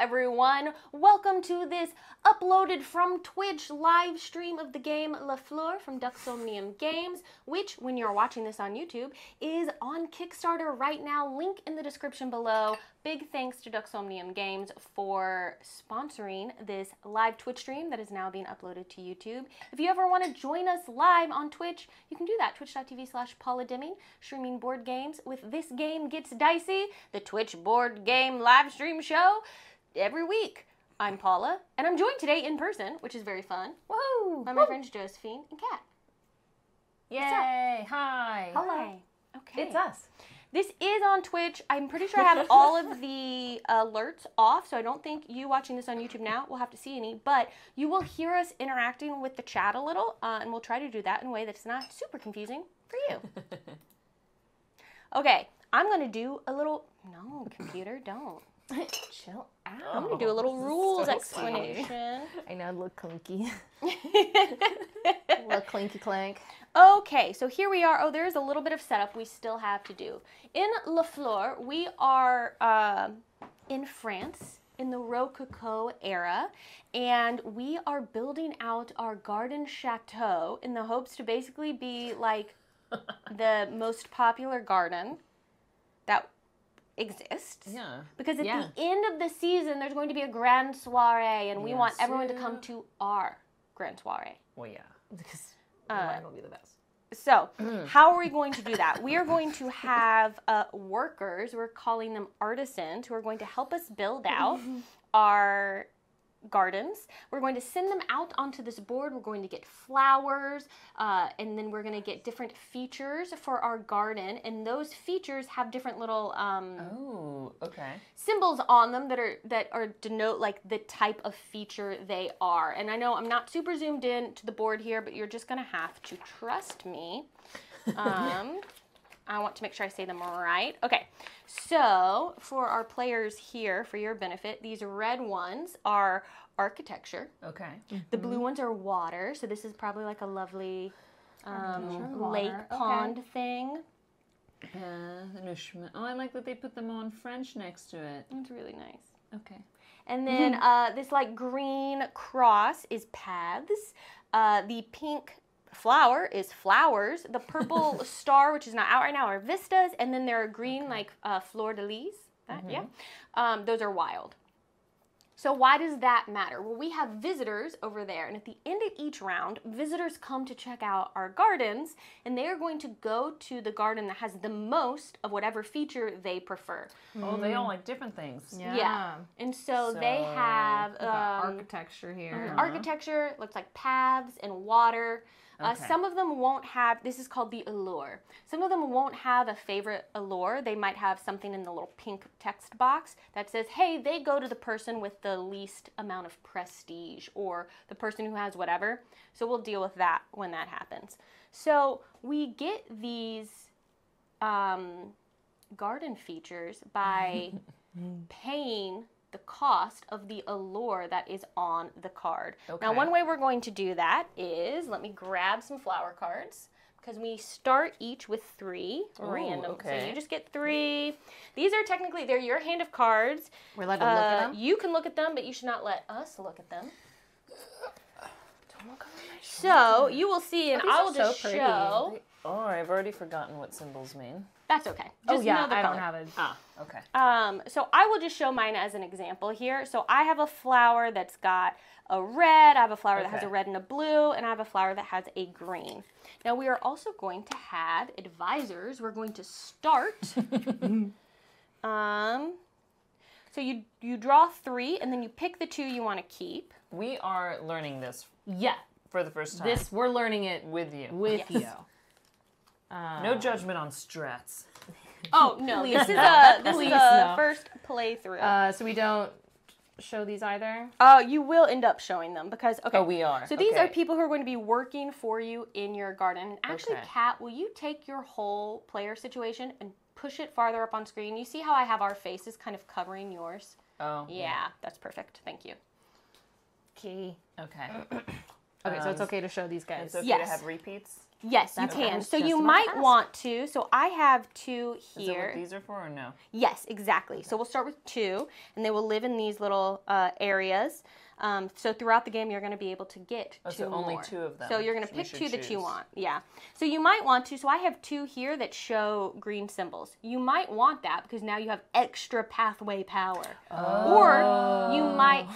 everyone. Welcome to this uploaded from Twitch live stream of the game La Fleur from Dux Somnium Games, which, when you're watching this on YouTube, is on Kickstarter right now. Link in the description below. Big thanks to Dux Somnium Games for sponsoring this live Twitch stream that is now being uploaded to YouTube. If you ever want to join us live on Twitch, you can do that. Twitch.tv/Paula Deming, streaming board games with This Game Gets Dicey, the Twitch board game live stream show every week. I'm Paula, and I'm joined today in person, which is very fun. Woohoo! By my friends Josephine and Kat. Yay! Hi! Hello. Okay. It's us. This is on Twitch. I'm pretty sure I have all of the alerts off, so I don't think you watching this on YouTube now will have to see any, but you will hear us interacting with the chat a little, and we'll try to do that in a way that's not super confusing for you. Okay, I'm going to do a little... No, computer, don't. Chill out. I'm going to do a little rules explanation. I know, look clunky. Look clinky clank. Okay, so here we are. Oh, there's a little bit of setup we still have to do. In La Fleur, we are in France in the Rococo era, and we are building out our garden chateau in the hopes to basically be like the most popular garden that exists. Yeah. Because at the end of the season, there's going to be a grand soiree, and we want everyone to come to our grand soiree. Well, yeah. Because mine will be the best. So, how are we going to do that? We are going to have workers, we're calling them artisans, who are going to help us build out our gardens. We're going to send them out onto this board. We're going to get flowers, and then we're going to get different features for our garden, and those features have different little symbols on them that denote like the type of feature they are. And I know I'm not super zoomed in to the board here, but you're just going to have to trust me. I want to make sure I say them right. Okay, so for our players here, for your benefit, these red ones are architecture. Okay. Mm-hmm. The blue ones are water, so this is probably like a lovely lake pond thing. Oh, I like that they put them all in French next to it. It's really nice. Okay. And then this like green cross is paths. The pink flower is flowers. The purple star, which is not out right now, are vistas, and then there are green like fleur-de-lis. Those are wild. So why does that matter? Well, we have visitors over there, and at the end of each round, visitors come to check out our gardens, and they are going to go to the garden that has the most of whatever feature they prefer. Oh, they all like different things. Yeah. And so they have architecture here. Architecture looks like paths and water. Some of them won't have, this is called the allure. Some of them won't have a favorite allure. They might have something in the little pink text box that says, hey, they go to the person with the least amount of prestige or the person who has whatever. So we'll deal with that when that happens. So we get these garden features by paying the cost of the allure that is on the card. Okay. Now, one way we're going to do that is, let me grab some flower cards, because we start each with 3 random. Okay. So you just get 3. These are technically, they're your hand of cards. We're allowed to look at them? You can look at them, but you should not let us look at them. Don't look over my shoulder. So you will see, and I will just show. Oh, I've already forgotten what symbols mean. That's okay. Just know the color. Don't have it. Ah, okay. So I will just show mine as an example here. So I have a flower that's got a red, I have a flower that has a red and a blue, and I have a flower that has a green. Now we are also going to have advisors. We're going to start. So you draw 3, and then you pick the 2 you want to keep. We are learning this. Yeah. For the first time. This, we're learning it with you. With you. No judgment on strats. Oh, no. This is a first playthrough. So we don't show these either? You will end up showing them because, okay. Oh, we are. So these are people who are going to be working for you in your garden. And actually, Kat, will you take your whole player situation and push it farther up on screen? You see how I have our faces kind of covering yours? Oh. Yeah, that's perfect. Thank you. Okay. Okay, so it's okay to show these guys. It's okay to have repeats? Yes, that's you can. So you might want to. So I have two here. Is that what these are for or no? Yes, exactly. Okay. So we'll start with two, and they will live in these little areas. So throughout the game, you're going to be able to get two more. Only two of them. So you're going to pick two that you want. Yeah. So you might want to. So I have two here that show green symbols. You might want that because now you have extra pathway power. Oh. Or you might,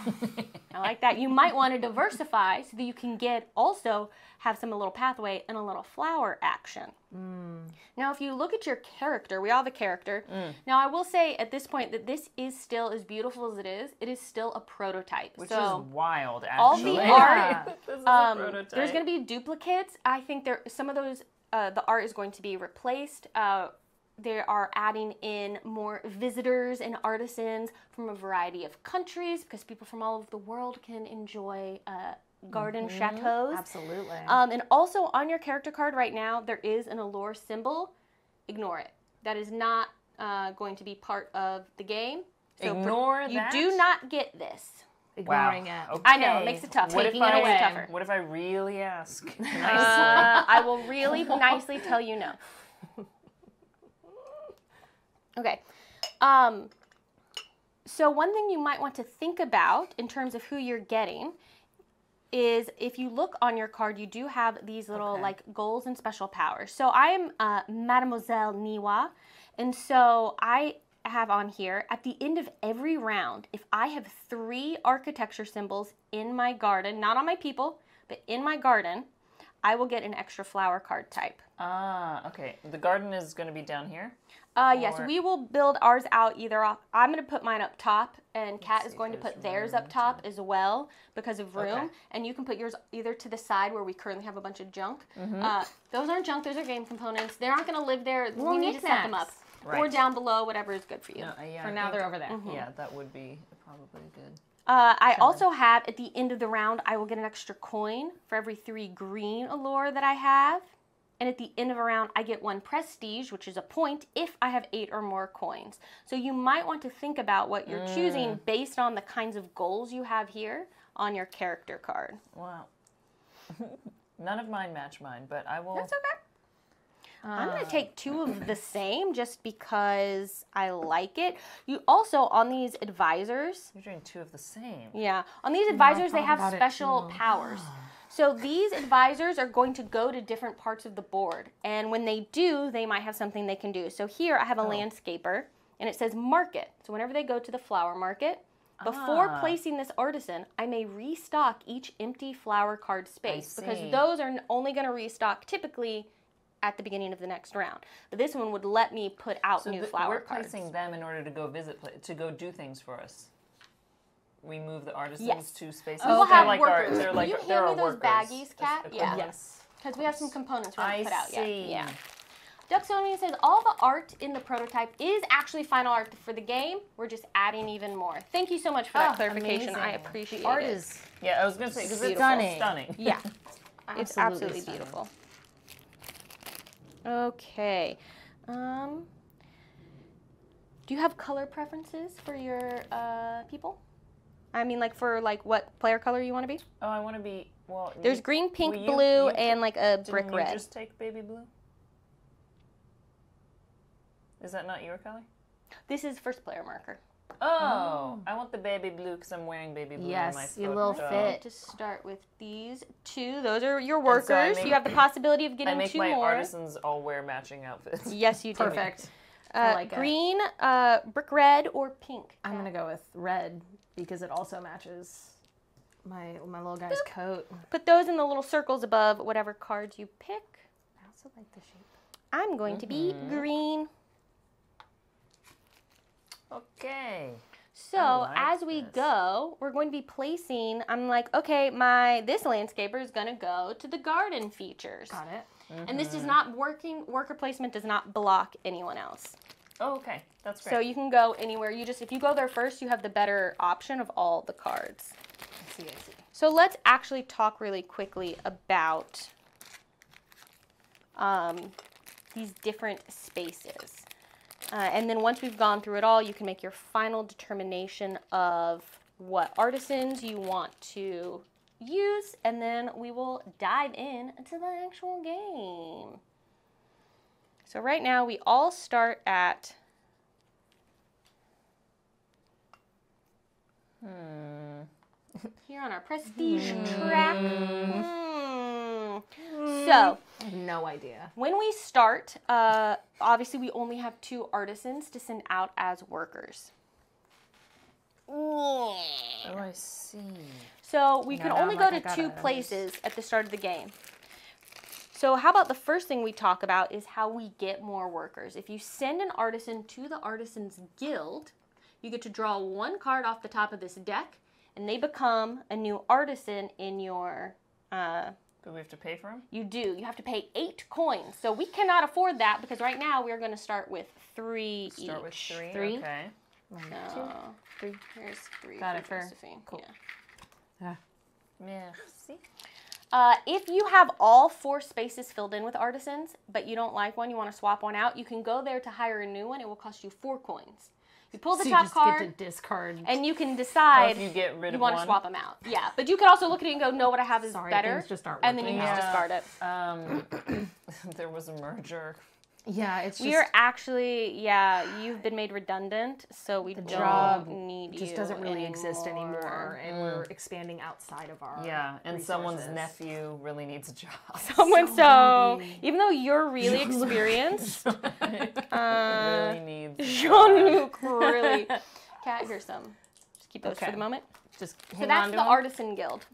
I like that, you might want to diversify so that you can get also have some a little pathway and a little flower action. Mm. Now, if you look at your character, we all have a character. Mm. Now, I will say at this point that this is still, as beautiful as it is still a prototype. Which is wild, actually. All the art, this is a prototype. There's going to be duplicates. I think there some of those, the art is going to be replaced. They are adding in more visitors and artisans from a variety of countries because people from all over the world can enjoy garden chateaus. Absolutely. And also on your character card right now, there is an allure symbol. Ignore it. That is not going to be part of the game. So ignore that? You do not get this. Ignoring it. Okay. I know, it makes it tough. Taking it away makes it tougher. What if I really ask nicely? I will really nicely tell you no. Okay. So one thing you might want to think about in terms of who you're getting is if you look on your card, you do have these little like goals and special powers. So I am Mademoiselle Niwa, and so I have on here at the end of every round, if I have three architecture symbols in my garden, not on my people, but in my garden, I will get an extra flower card type. Ah, okay. The garden is going to be down here? Yes, we will build ours out either off. I'm going to put mine up top, and Kat is going to put theirs up top as well because of room. Okay. And you can put yours either to the side where we currently have a bunch of junk. Mm-hmm. Those aren't junk. Those are game components. They aren't going to live there. Well, we need to set them up. Right. Or down below, whatever is good for you. No, yeah, for now, they're over there. Mm-hmm. Yeah, that would be probably good. I also have, at the end of the round, I will get an extra coin for every three green allure that I have. And at the end of a round, I get one prestige, which is a point, if I have 8 or more coins. So you might want to think about what you're choosing based on the kinds of goals you have here on your character card. Wow. None of mine match mine, but I will... That's okay. I'm going to take two of the same just because I like it. You also, on these advisors... You're doing two of the same. Yeah. On these advisors, they have special powers. So these advisors are going to go to different parts of the board. And when they do, they might have something they can do. So here I have a landscaper, and it says market. So whenever they go to the flower market, before placing this artisan, I may restock each empty flower card space. Because those are only going to restock typically... at the beginning of the next round. But this one would let me put out new flower cards. So we're placing them in order to go visit, to go do things for us. We move the artisans to spaces. Oh, we'll have like workers. They're like, you hand me those baggies, Kat? Yeah. Yes. Because we have some components we haven't put out yet. Yeah. Dux Somnium says, all the art in the prototype is actually final art for the game. We're just adding even more. Thank you so much for that clarification. Amazing. I appreciate it. The art is I was going to say, because it's stunning. Yeah. It's absolutely beautiful. Okay. Do you have color preferences for your people? I mean, like for like what player color you want to be? Oh, I want to be there's green, pink, blue, and like a brick red. Did you just take baby blue? Is that not your color? This is first player marker. Oh, I want the baby blue because I'm wearing baby blue in my photo. Your little fit. To start with these two. Those are your workers. So you have the possibility of getting 2 more. I make my artisans all wear matching outfits. Yes, you do. Perfect. I like green, brick red, or pink. I'm going to go with red because it also matches my little guy's coat. Put those in the little circles above whatever cards you pick. I also like the shape. I'm going to be green. Okay. So as we go, we're going to be placing, I'm like, okay, this landscaper is going to go to the garden features. Got it. Mm-hmm. And this is not worker placement does not block anyone else. Oh, okay. That's great. So you can go anywhere. You just, if you go there first, you have the better option of all the cards. I see, I see. So let's actually talk really quickly about these different spaces. And then once we've gone through it all, you can make your final determination of what artisans you want to use, and then we will dive in to the actual game. So right now we all start at here on our prestige track. So, no idea. When we start, obviously we only have 2 artisans to send out as workers. Oh, I see. So we can only go to 2 places at the start of the game. So how about the first thing we talk about is how we get more workers. If you send an artisan to the Artisan's Guild, you get to draw 1 card off the top of this deck, and they become a new artisan in your... But we have to pay for them? You do. You have to pay 8 coins. So we cannot afford that because right now we're going to start with 3 each. Start with 3? Okay. So, 3. Here's 3. Got it for Josephine. Cool. Yeah. Merci. If you have all 4 spaces filled in with artisans, but you don't like one, you want to swap one out, you can go there to hire a new one. It will cost you 4 coins. You pull the top card, get to discard, and you can decide if you get rid of one. You want to swap them out. Yeah, but you can also look at it and go, no, what I have is better, and then you can discard it. There was a merger. Yeah, it's just... You're actually, yeah, you've been made redundant, so we don't need you just doesn't really exist anymore, and we're expanding outside of our resources. Someone's nephew really needs a job. So even though you're really experienced, really needs Jean-Luc really. Kat, here's some. Just keep those for the moment. Just hang on to them. Artisan Guild.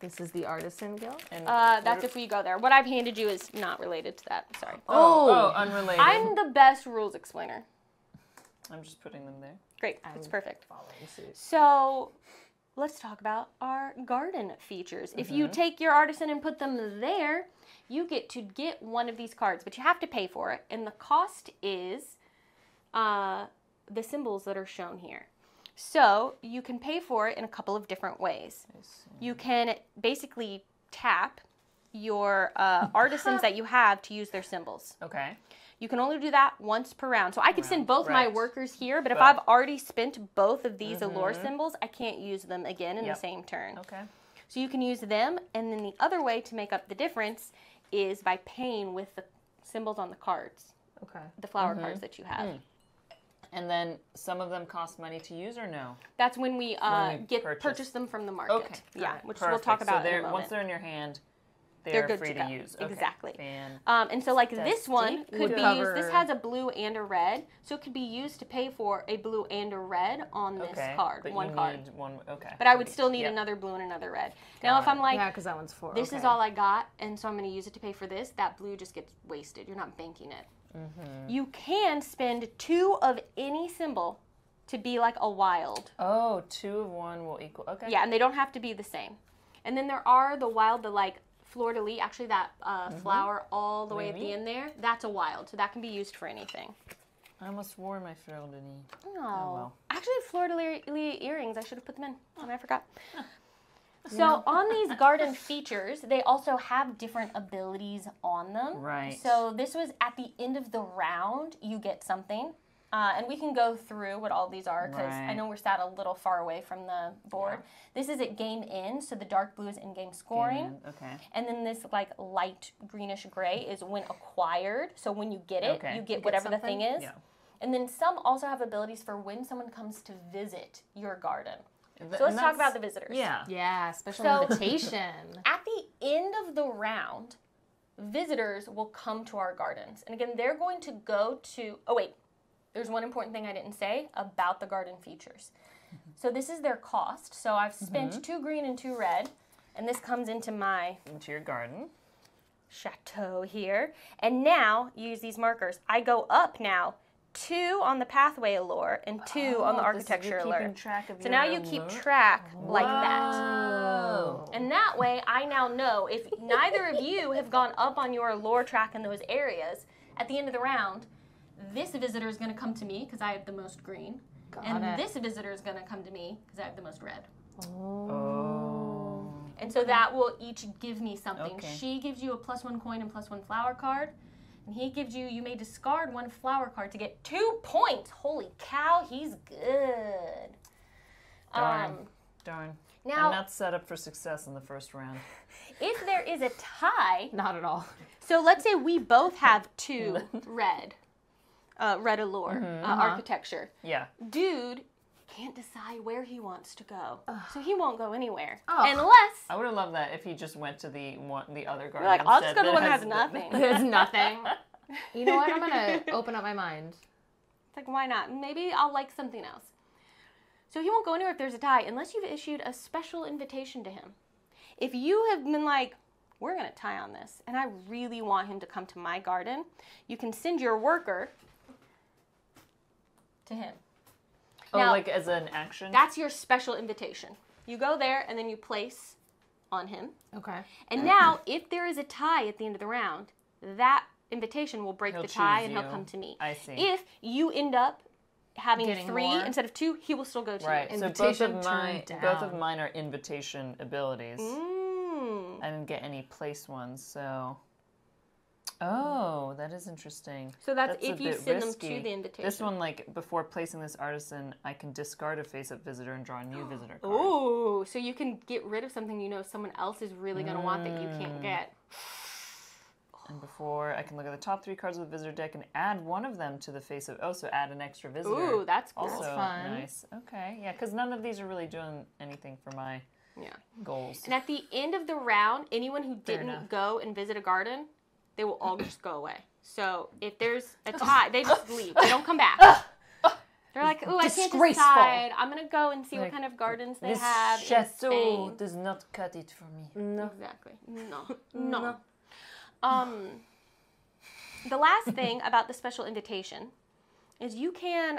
This is the Artisan Guild? And that's if we go there. What I've handed you is not related to that. Sorry. Oh, unrelated. I'm the best rules explainer. I'm just putting them there. Great. That's perfect. So let's talk about our garden features. If you take your artisan and put them there, you get to get 1 of these cards, but you have to pay for it. And the cost is the symbols that are shown here. So you can pay for it in a couple of different ways. You can basically tap your artisans that you have to use their symbols. Okay. You can only do that once per round. So I could send both my workers here, but if I've already spent both of these allure symbols, I can't use them again in the same turn. Okay. So you can use them, and then the other way to make up the difference is by paying with the symbols on the cards. Okay. The flower cards that you have. And then some of them cost money to use or no? That's when we purchase them from the market. Okay. Yeah, right. Which we'll talk about in a moment. Once they're in your hand, they're free to use. Okay. Exactly. And so like this one could be used, this has a blue and a red, so it could be used to pay for a blue and a red on this card, but But I would still need another blue and another red. Now if I'm like, yeah, because that one's 4. This is all I got, and so I'm going to use it to pay for this, that blue just gets wasted. You're not banking it. You can spend 2 of any symbol to be like a wild. Oh, 2 of one will equal, okay. Yeah, and they don't have to be the same. And then there are the wild, the like fleur-de-lis, actually that flower all the way at the end there, that's a wild, so that can be used for anything. I almost wore my fleur-de-lis. Oh well. Actually fleur-de-lis earrings, I should have put them in, and I forgot. So on these garden features, they also have different abilities on them. Right. So this was at the end of the round, you get something. And we can go through what all these are because I know we're sat a little far away from the board. Yeah. This is at game end, so the dark blue is in-game scoring. Okay. And then this like light greenish gray is when acquired. So when you get it, you get whatever the thing is. Yeah. And then some also have abilities for when someone comes to visit your garden. So let's talk about the visitors. Yeah. Yeah, special invitation. At the end of the round, visitors will come to our gardens. And again, they're going to go to... Oh, wait. There's one important thing I didn't say about the garden features. So this is their cost. So I've spent 2 green and 2 red. And this comes into my... Into your garden. Chateau here. And now, use these markers. I go up now. 2 on the pathway allure and 2 on the architecture allure. So now you keep track like that. And that way I now know if neither of you have gone up on your allure track in those areas, at the end of the round, this visitor is going to come to me because I have the most green. And this visitor is going to come to me because I have the most red. And so that will each give me something. She gives you a +1 coin and +1 flower card. And he gives you, you may discard 1 flower card to get 2 points. Holy cow, he's good. Darn. Now, I'm not set up for success in the first round. If there is a tie... Not at all. So let's say we both have two red. Red Allure, architecture. Yeah. Dude can't decide where he wants to go. Ugh. So he won't go anywhere. Oh. Unless... I would have loved that if he just went to the other garden. Like, I'll just go to the one that has nothing. There's nothing. You know what? I'm going to open up my mind. It's like, why not? Maybe I'll like something else. So he won't go anywhere if there's a tie unless you've issued a special invitation to him. If you have been like, we're going to tie on this, and I really want him to come to my garden, you can send your worker to him. Oh, now, like as an action? That's your special invitation. You go there, and then you place on him. Okay. And now, if there is a tie at the end of the round, that invitation will break the tie, and he'll come to me. I see. If you end up having three instead of two, he will still go to you. Right. So both of mine are invitation abilities. Mm. I didn't get any place ones, so. Oh, that is interesting. So that's if you send risky. Them to the invitation. This one, like, before placing this artisan, I can discard a face-up visitor and draw a new visitor card. Oh, so you can get rid of something you know someone else is really going to want that you can't get. And before, I can look at the top three cards of the visitor deck and add one of them to the face-up. Oh, so add an extra visitor. Ooh, that's cool. Also fun. Nice. Okay, yeah, because none of these are really doing anything for my goals. And at the end of the round, anyone who didn't go and visit a garden... they will all just go away. So if there's a tie, they just leave. They don't come back. They're like, ooh, I can't decide. I'm going to go and see like, what kind of gardens they have in Spain. This chateau does not cut it for me. No. Exactly. No. No. The last thing about the special invitation is you can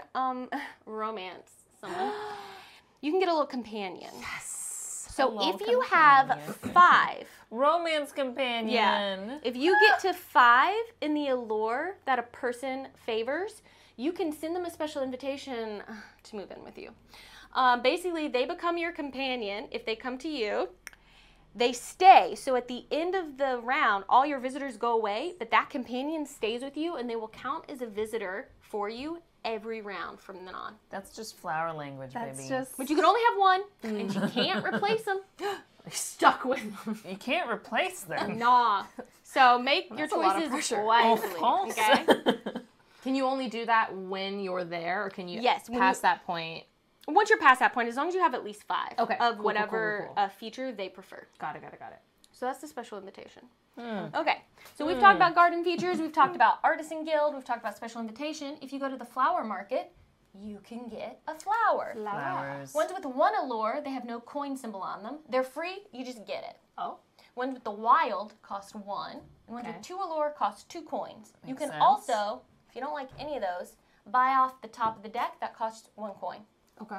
romance someone. You can get a little companion. Yes. So if you have 5 romance companion, if you get to 5 in the allure that a person favors, you can send them a special invitation to move in with you. Basically, they become your companion if they come to you. They stay. So at the end of the round, all your visitors go away, but that companion stays with you, and they will count as a visitor for you every round from then on. That's just flower language, baby. But you can only have one, and you can't replace them. You're stuck with them. You can't replace them. Nah. So make your choices wisely. Okay. Can you only do that when you're there, or can you pass that point? Once you're past that point, as long as you have at least 5 of whatever feature they prefer. Got it. So that's the special invitation. Okay, so we've talked about garden features, we've talked about artisan guild, we've talked about special invitation. If you go to the flower market, you can get a flower. Flowers. Ones with one allure, they have no coin symbol on them. They're free, you just get it. Oh. Ones with the wild cost 1, and ones with 2 allure cost 2 coins. Makes you can sense. Also, if you don't like any of those, buy off the top of the deck, that costs 1 coin. Okay.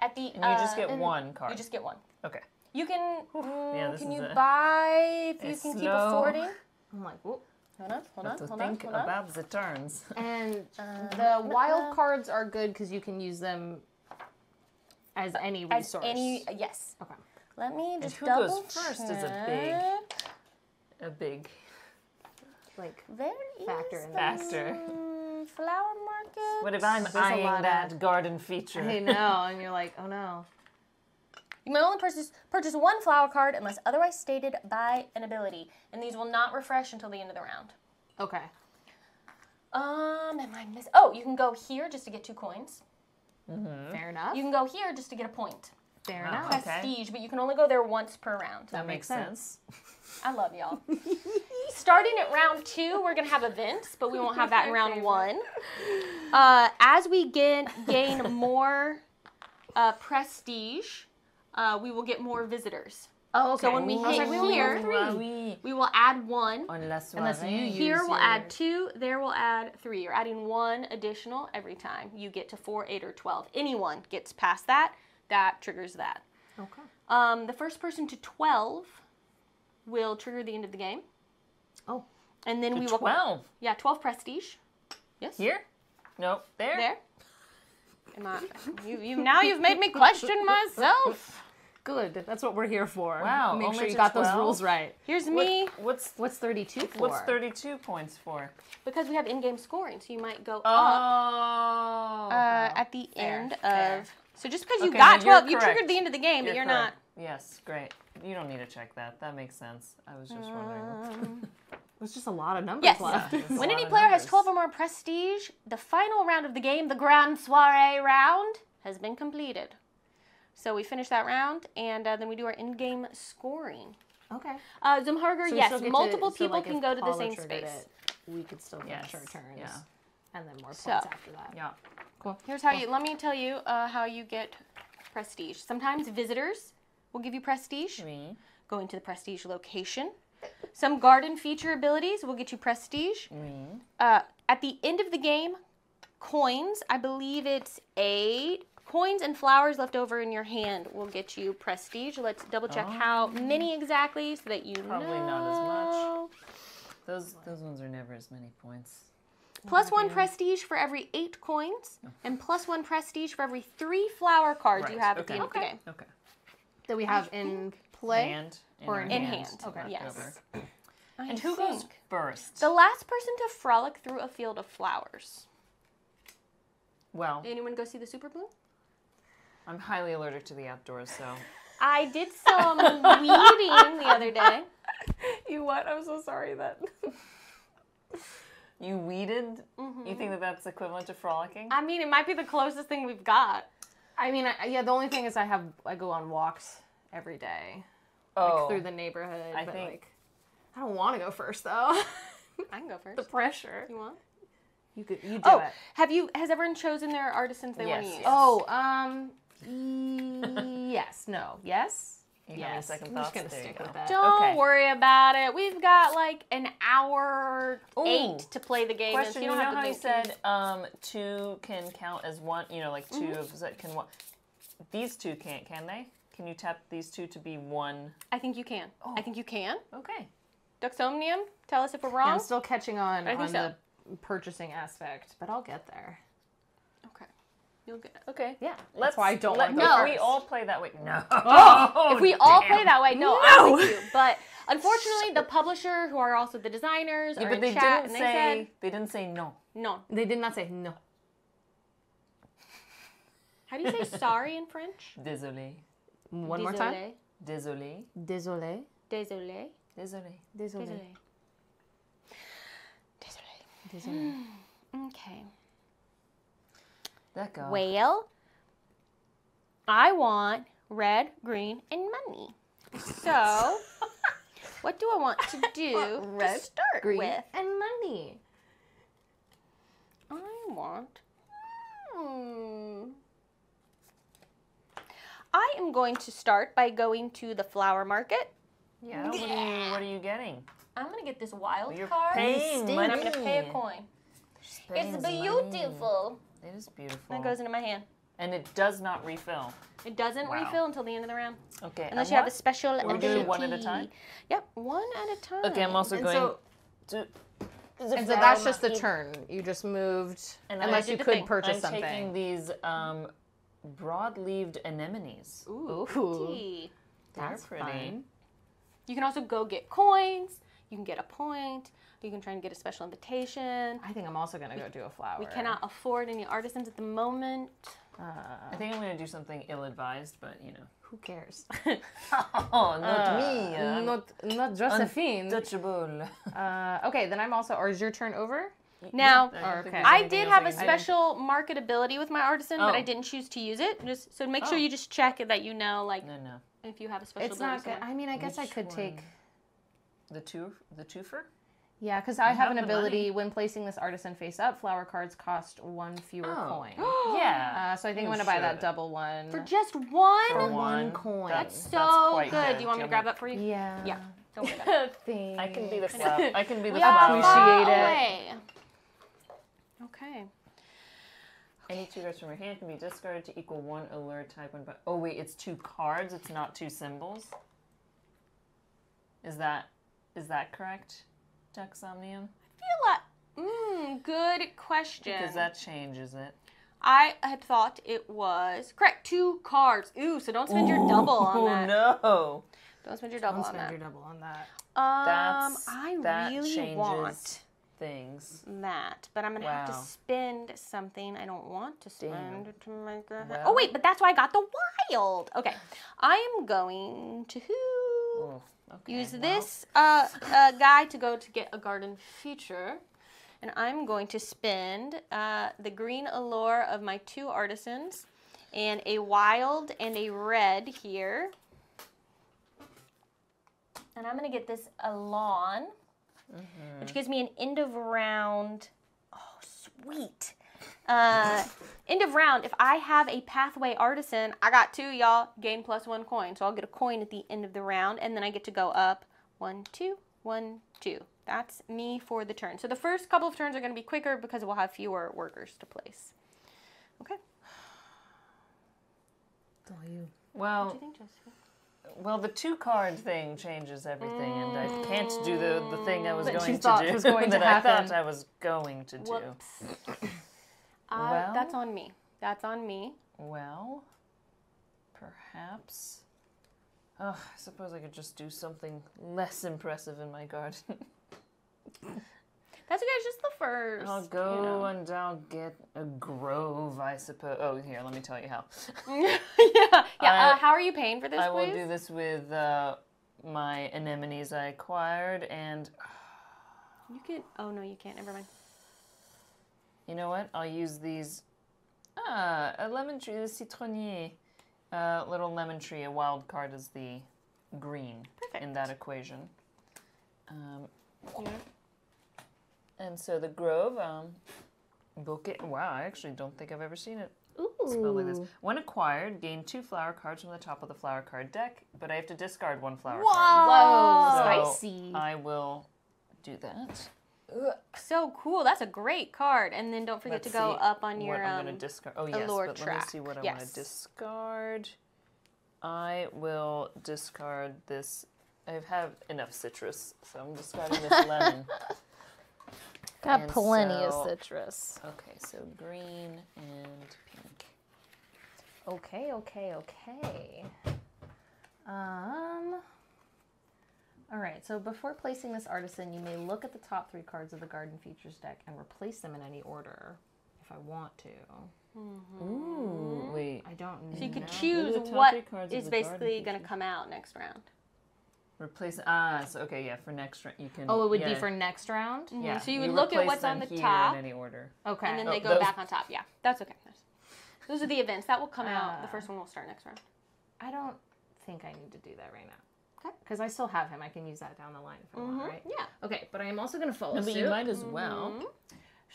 At the, and you just get 1 card. You just get 1. Okay. You can, can you buy, if you can keep affording? I'm like, whoa. Hold on. About the turns. And the wild cards are good because you can use them as any resource. Yes. Okay. Let me just double check. Who goes first is a big like, factor in that. Flower market. What if I'm eyeing that garden feature? I know, and you're like, oh no. You may only purchase 1 flower card unless otherwise stated by an ability, and these will not refresh until the end of the round. Okay. Oh, you can go here just to get 2 coins. Fair enough. You can go here just to get a point. Fair enough. Prestige, but you can only go there once per round. That makes sense. I love y'all. Starting at round 2, we're going to have events, but we won't have that in round 1. As we gain more prestige... we will get more visitors. Oh, okay. So when we hit here, we will add 1. Unless you use here we'll add 2. There we'll add 3. You're adding 1 additional every time you get to 4, 8, or 12. Anyone gets past that, that triggers that. Okay. The first person to 12 will trigger the end of the game. Oh. And then we will 12. Yeah, 12 prestige. Yes. Here. No. There. There. Am I? You now you've made me question myself. Good. That's what we're here for. Wow. Make sure you got 12. Those rules right. Here's me. What's 32 for? What's 32 points for? Because we have in-game scoring, so you might go up at the end of So just because you got 12, you triggered the end of the game, but you're correct. Not. Yes, great. You don't need to check that. That makes sense. I was just wondering. There's just a lot of numbers left. Yeah, when any player has 12 or more prestige, the final round of the game, the Grand Soiree round, has been completed. So we finish that round, and then we do our in-game scoring. Okay. Zumharger, so yes, multiple to, people so like can go to the same space. It, we could still finish our turns. Yeah. And then more points after that. Yeah. Cool. Here's how you, let me tell you how you get prestige. Sometimes visitors will give you prestige. Going to the prestige location. Some garden feature abilities will get you prestige. At the end of the game, coins, I believe it's 8 coins and flowers left over in your hand will get you prestige. Let's double check how many exactly so that you probably know. Not as much. Those ones are never as many points. Plus 1 prestige for every 8 coins, and plus 1 prestige for every 3 flower cards you have at the end of the game. Okay. That we have in play or in hand. Okay. Yes. And who goes first? The last person to frolic through a field of flowers. Well. Did anyone go see the Super Blue? I'm highly allergic to the outdoors, so. I did some weeding the other day. You what? I'm so sorry that. You weeded? Mm-hmm. You think that that's equivalent to frolicking? I mean, it might be the closest thing we've got. I mean, yeah, the only thing is I go on walks every day. Like, through the neighborhood. I think. Like, I don't want to go first, though. I can go first. The pressure. You want? You do it. Has everyone chosen their artisans they want to use? Yes. No. Yes? Yes, I'm just going to stick with that. Don't worry about it. We've got like an hour 8 to play the game. Question, you know how you said 2 can count as one, you know, like 2 can one. These 2 can't, can they? Can you tap these 2 to be one? I think you can. Oh. I think you can. Okay. Dux Somnium, tell us if we're wrong. Yeah, I'm still catching on the purchasing aspect, but I'll get there. Okay. You'll get it. Okay. Yeah. That's why I don't want to go first. We all play that way. No. Oh, if we all play that way, no. I'm with you. But unfortunately, the publisher, who are also the designers, are in chat, and they didn't say no. No. They did not say no. How do you say sorry in French? Désolé. One more time. Désolé. Désolé. Désolé. Désolé. Désolé. Désolé. Désolé. Okay. Well, I want red, green, and money. So, what do I want to do to start green, with? And money. I want... I am going to start by going to the flower market. Yeah, what are you getting? I'm going to get this wild card. And I'm going to pay a coin. It's beautiful. Money. It is beautiful. And it goes into my hand. And it does not refill. It doesn't refill until the end of the round. Okay. Unless you have a special ability. We're doing one at a time? Yep, one at a time. Okay, I'm also going to... And so that's just the turn. You just moved, unless you could purchase something. I'm taking these broad-leaved anemones. Ooh. That's pretty. Fine. You can also go get coins. You can get a point. You can try and get a special invitation. I think I'm also going to go do a flower. We cannot afford any artisans at the moment. I think I'm going to do something ill-advised, but, you know. Who cares? Not me. Not Josephine. Untouchable. Okay, then I'm also, or is your turn over? Now, I did have a special market ability with my artisan, but I didn't choose to use it. Just, so make sure you just check it that you know, like, if you have a special ability. It's not good. I mean, I guess I could take... The twofer? Yeah, because I have an ability when placing this artisan face up, flower cards cost 1 fewer coin. Yeah. So I think I'm going to buy that double one. For just one? For one coin. That's so good. Do you want me to grab that for you? Yeah. Yeah. Don't worry about it. I can be the flower. I can be the flower. Appreciate it. Okay. Any 2 cards from your hand can be discarded to equal 1 alert type 1. But oh, wait, it's 2 cards. It's not 2 symbols. Is that correct, Dux Somnium? I feel like, good question. Because that changes it. I had thought it was, correct, 2 cards. Ooh, so don't spend your double on that. Oh, no. Don't spend your double on that. That's, I really want things. That, but I'm gonna have to spend something I don't want to spend to make it. Well. Oh wait, but that's why I got the wild. Okay, I am going to use this guy to go to get a garden feature, and I'm going to spend the green allure of my two artisans, and a wild and a red here. And I'm going to get this Alon, which gives me an end of round. Oh, sweet. End of round. If I have a pathway artisan, I got two, y'all. Gain +1 coin. So I'll get a coin at the end of the round. And then I get to go up 1, 2, 1, 2. That's me for the turn. So the first couple of turns are going to be quicker because we'll have fewer workers to place. Okay. It's all you. Well, what do you think, Josephine? Well, the two-card thing changes everything, and I can't do the thing I was going to do that I thought I was going to do. Well, that's on me. That's on me. Well, perhaps... Oh, I suppose I could just do something less impressive in my garden. That's okay, it's just the first. I'll go and I'll get a grove, I suppose. Oh, here, let me tell you how. How are you paying for this, please? I will do this with my anemones I acquired, and... You can... Oh, no, you can't. Never mind. You know what? I'll use these... Ah, a lemon tree, the citronnier. Little lemon tree, a wild card is the green. Perfect. In that equation. Yeah. And so the grove, bouquet. Wow, I actually don't think I've ever seen it spelled like this. When acquired, gain 2 flower cards from the top of the flower card deck, but I have to discard 1 flower card. Whoa! So spicy. I will do that. So cool. That's a great card. And then don't forget to go up on your allure track. Oh, yes, but let me see what I want to discard. I will discard this. I have enough citrus, so I'm discarding this lemon. Got and plenty of citrus. Okay, so green and pink. Okay, okay, okay. All right, so before placing this artisan, you may look at the top 3 cards of the Garden Features deck and replace them in any order if I want to. Ooh, wait. I don't know. So you could choose what is basically going to come out next round. Replace, so okay, yeah, for next round, you can... Oh, it would be for next round? Mm-hmm. Yeah. So you would look at what's on the top. In any order. Okay. And then they go back on top. Yeah, that's okay. Those are the events. That will come out. The first one will start next round. I don't think I need to do that right now. Okay. Because I still have him. I can use that down the line if I want, right? Yeah. Okay, but I'm also going to follow suit. But you might as well.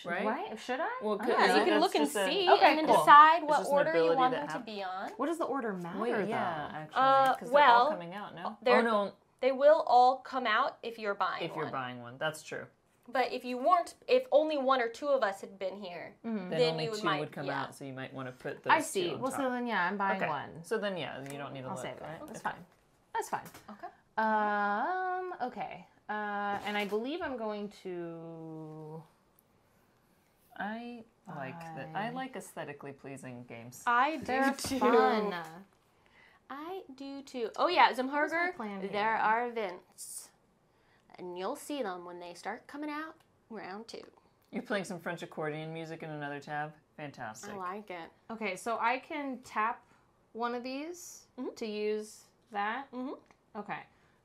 Right? Should I? Well, you can look and see, and then decide what order you want them to be on. What does the order matter, though, actually? Because they're all coming out, no? Oh, no. They will all come out if you're buying one. If you're buying one, that's true. But if you weren't, if only 1 or 2 of us had been here, then only you 2 might, would come out, so you might want to put those 2 on top. So then, yeah, I'm buying 1. So then, yeah, you don't need to look, right? That's fine. That's fine. Okay. Okay. And I believe I'm going to... I like that. I like aesthetically pleasing games. I do, too. Fun. I do too. Oh yeah, Zumherger, there are events. And you'll see them when they start coming out round 2. You're playing some French accordion music in another tab? Fantastic. I like it. Okay, so I can tap one of these to use that? Okay.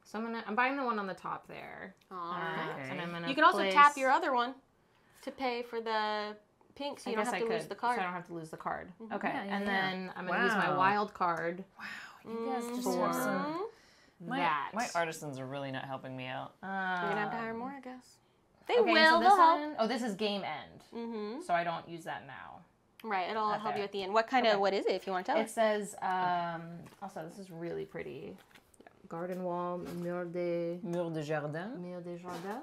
So I'm buying the one on the top there. Alright. Okay. And I'm gonna also tap your other one to pay for the pink, so you don't have to lose the card. So I don't have to lose the card. Okay. Yeah, and then I'm going to use my wild card. Wow. You guys just have some... My artisans are really not helping me out. You're going to have to hire more, I guess. They will. So they'll help. Oh, this is game end. So I don't use that now. Right. It'll help you at the end. What kind of... What is it, if you want to tell us? It says... Also, this is really pretty. Garden wall, mur de... Mur de jardin. Mur de jardin.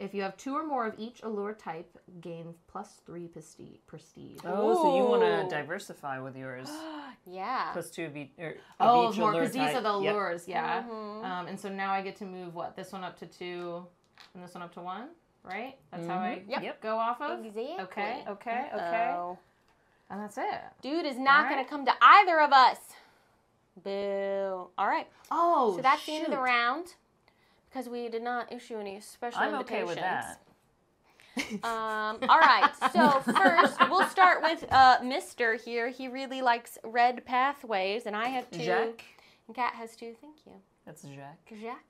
If you have 2 or more of each allure type, gain +3 prestige. Oh, so you want to diversify with yours. Yeah. +2 of each allure type. Oh, more, because these are the allures, yeah. And so now I get to move, this one up to 2 and this one up to 1, right? That's how I go off of? Exactly. Okay, okay, okay. And that's it. Dude is not going to come to either of us. Boo. All right. Oh, so that's the end of the round. Because we did not issue any special invitations. I'm okay with that. All right, so first we'll start with Mr. here. He really likes red pathways, and I have two. Jacques. And Kat has two. Thank you. That's Jacques. Jacques.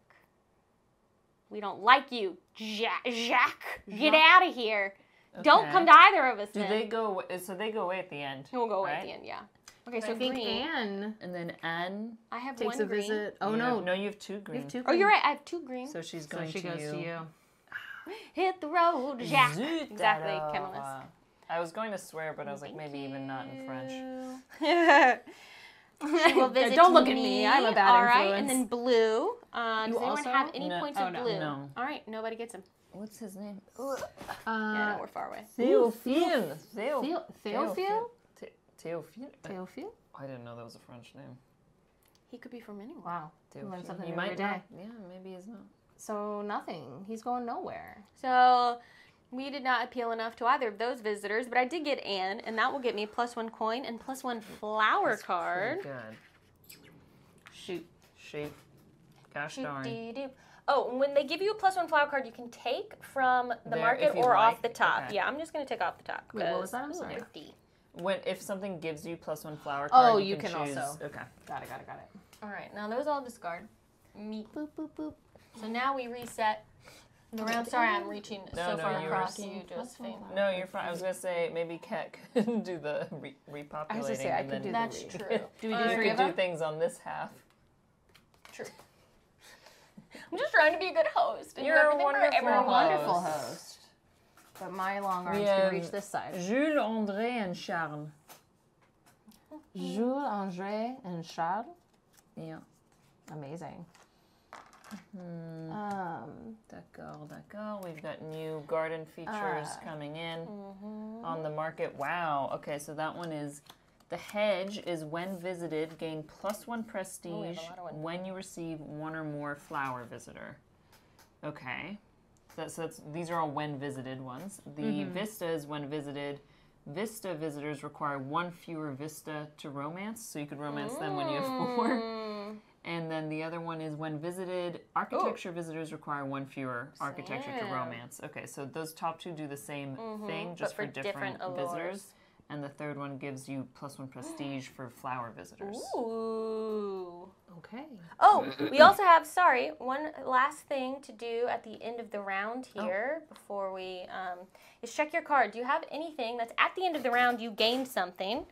We don't like you, Jacques. Get out of here. Okay. Don't come to either of us. They go? So they go away at the end. We'll go away at the end. Yeah. Okay, so I think green. Anne. And then Anne I have takes one a green. Visit. Oh, yeah. No. No, you have two green. You have two green. Oh, you're right. I have two green. So she's going so she to goes you. To you. Hit the road, Jacques. Zoot exactly, Camillus. I was going to swear, but I was like, maybe even not in French. She will visit Don't look at me. I'm a bad influence. All right, and then blue. Does anyone have any points of blue? No. All right, nobody gets him. What's his name? Yeah, no, we're far away. Théophile. Théophile? Théophile? Théophile? I didn't know that was a French name. He could be from anywhere. Wow. Théophile. Something every day. Yeah, maybe he's not. So nothing. He's going nowhere. So we did not appeal enough to either of those visitors, but I did get Anne, and that will get me +1 coin and +1 flower That's card. Good. Shoot. Shoot. Gosh Shoot darn. Dee dee. Oh, when they give you a +1 flower card, you can take from the there, market or like. Off the top. Okay. Yeah, I'm just going to take off the top. Wait, what was that? I'm sorry. When, if something gives you +1 flower card, oh, you can choose. Also. Okay. Got it. All right, now those all discard. Me. Boop, boop, boop. So now we reset the round. Sorry, I'm reaching so far across you, Josephine. No, you're fine. I was going to say, maybe Kat could do the repopulating. I was going to say, I could do that. That's true. Do we do three of them? You could do things on this half. True. I'm just trying to be a good host. And you're a wonderful host. But my long arms can reach this side. Jules, André, and Charles. Jules, André, and Charles? Yeah. Amazing. Mm-hmm. D'accord. We've got new garden features coming in on the market. Wow. Okay, so that one is the hedge is when visited, gain +1 prestige when you receive one or more flower visitor. Okay. So that's, these are all when visited ones. The vista is when visited. Vista visitors require 1 fewer vista to romance, so you could romance them when you have 4. And then the other one is when visited, architecture visitors require 1 fewer architecture to romance. Okay, so those top two do the same thing, just for different visitors. And the third one gives you +1 prestige for flower visitors. Ooh. Okay. Oh, we also have, sorry, one last thing to do at the end of the round here before we, is check your card. Do you have anything that's at the end of the round you gained something?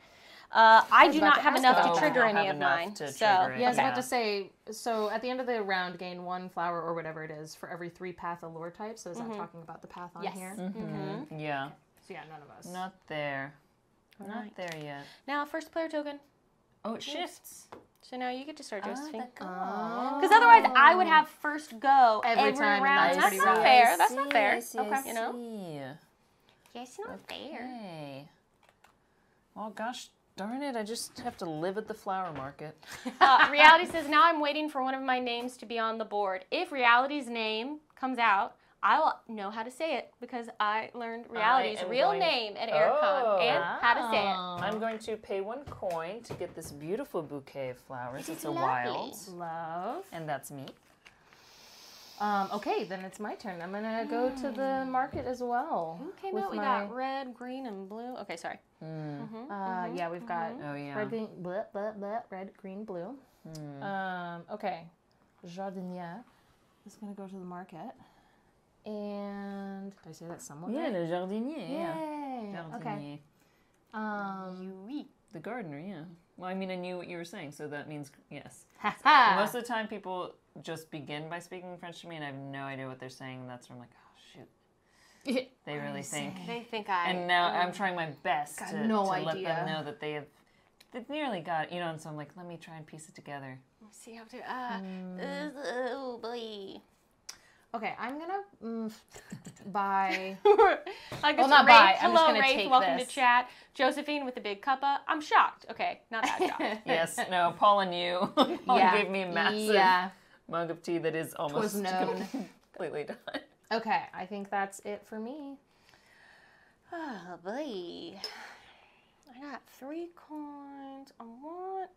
I do not have enough to trigger any of mine. So yeah, I was about to say. So at the end of the round, gain 1 flower or whatever it is for every 3 path allure types. So is that talking about the path on here? Yeah. So yeah, none of us. Not there. All right. Not there yet. Now, first player token. Oh, it shifts. So now you get to start, Josephine. Because otherwise, I would have first go every time round. That's not fair. That's not fair. Okay, you know. Yeah, it's not fair. Well, gosh. Darn it, I just have to live at the flower market. Reality says, now I'm waiting for one of my names to be on the board. If Reality's name comes out, I will know how to say it because I learned Reality's real name at Aircon and how to say it. I'm going to pay 1 coin to get this beautiful bouquet of flowers. It's a wild. Love. And that's me. Okay, then it's my turn. I'm going to go to the market as well. Okay, no, we got red, green, and blue. Okay, sorry. Yeah, we've got red, green, blue. Okay, jardinière is going to go to the market. And did I say that somewhat right? Le jardinier. Yay. Jardinier. Okay. The gardener, Well, I mean, I knew what you were saying, so that means yes. Most of the time, people just begin by speaking French to me, and I have no idea what they're saying, and that's where I'm like, oh, shoot. They really think. They think I... And now I'm trying my best to, let them know that they've nearly got it, you know, and so I'm like, let me try and piece it together. Let's see how to... Oh, boy. Okay, I'm going to buy... well, not buy. I'm just going to take this. Welcome to chat. Josephine with the big cuppa. I'm shocked. Okay, not that shocked. Yes, no, Paul and you. Paul gave me a massive... Yeah. Mug of tea that is almost completely done. Okay, I think that's it for me. Oh, boy. I got 3 coins. I want...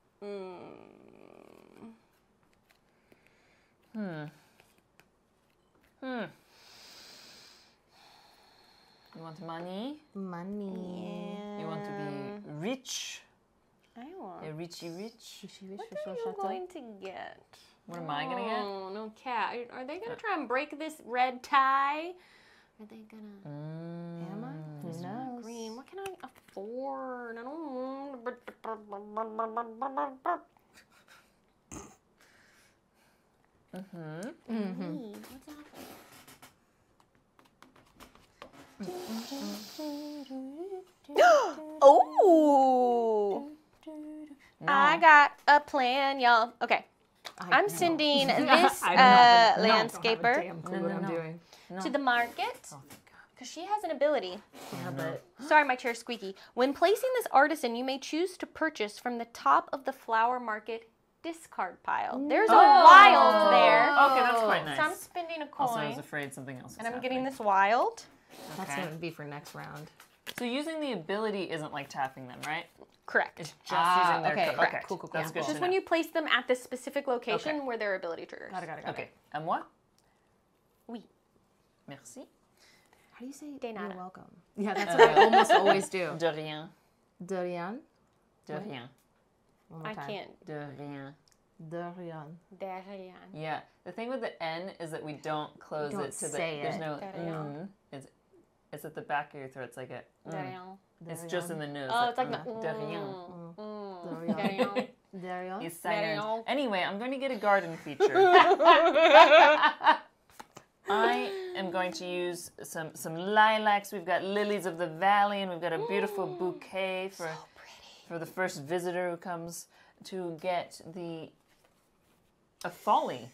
want money. Money. Yeah. You want to be rich. I want a richy rich. What are you going to get? What am I going to get? Oh, no, Kat. Are they going to try and break this red tie? Are they going to... Am I? Who knows? Green. What can I afford? I don't... Mm-hmm. Mm-hmm. What's happening? Oh! No. I got a plan, y'all. Okay. I'm sending this landscaper to the market. Oh, because she has an ability. Yeah, but... Sorry, my chair's squeaky. When placing this artisan, you may choose to purchase from the top of the flower market discard pile. There's a wild there. Okay, that's quite nice. So I'm spending a coin. Also, I was afraid something else was and I'm happening. Getting this wild. Okay. That's going to be for next round. So using the ability isn't like tapping them, right? Correct. It's just using their... Okay, cool. That's good. It's just when you place them at this specific location where their ability triggers. Got it. And moi? Oui. Merci. How do you say de nada? You're welcome. Yeah, that's what I almost always do. De rien. De rien? De rien. One more time. I can't. De rien. De rien. De rien. Yeah. The thing with the N is that we don't close it to the... There's no... It's at the back of your throat. It's like a... It's just in the nose. Oh, it's like the... Derrion. He's silent. Anyway, I'm going to get a garden feature. I am going to use some lilacs. We've got lilies of the valley, and we've got a beautiful bouquet for the first visitor who comes to get a folly.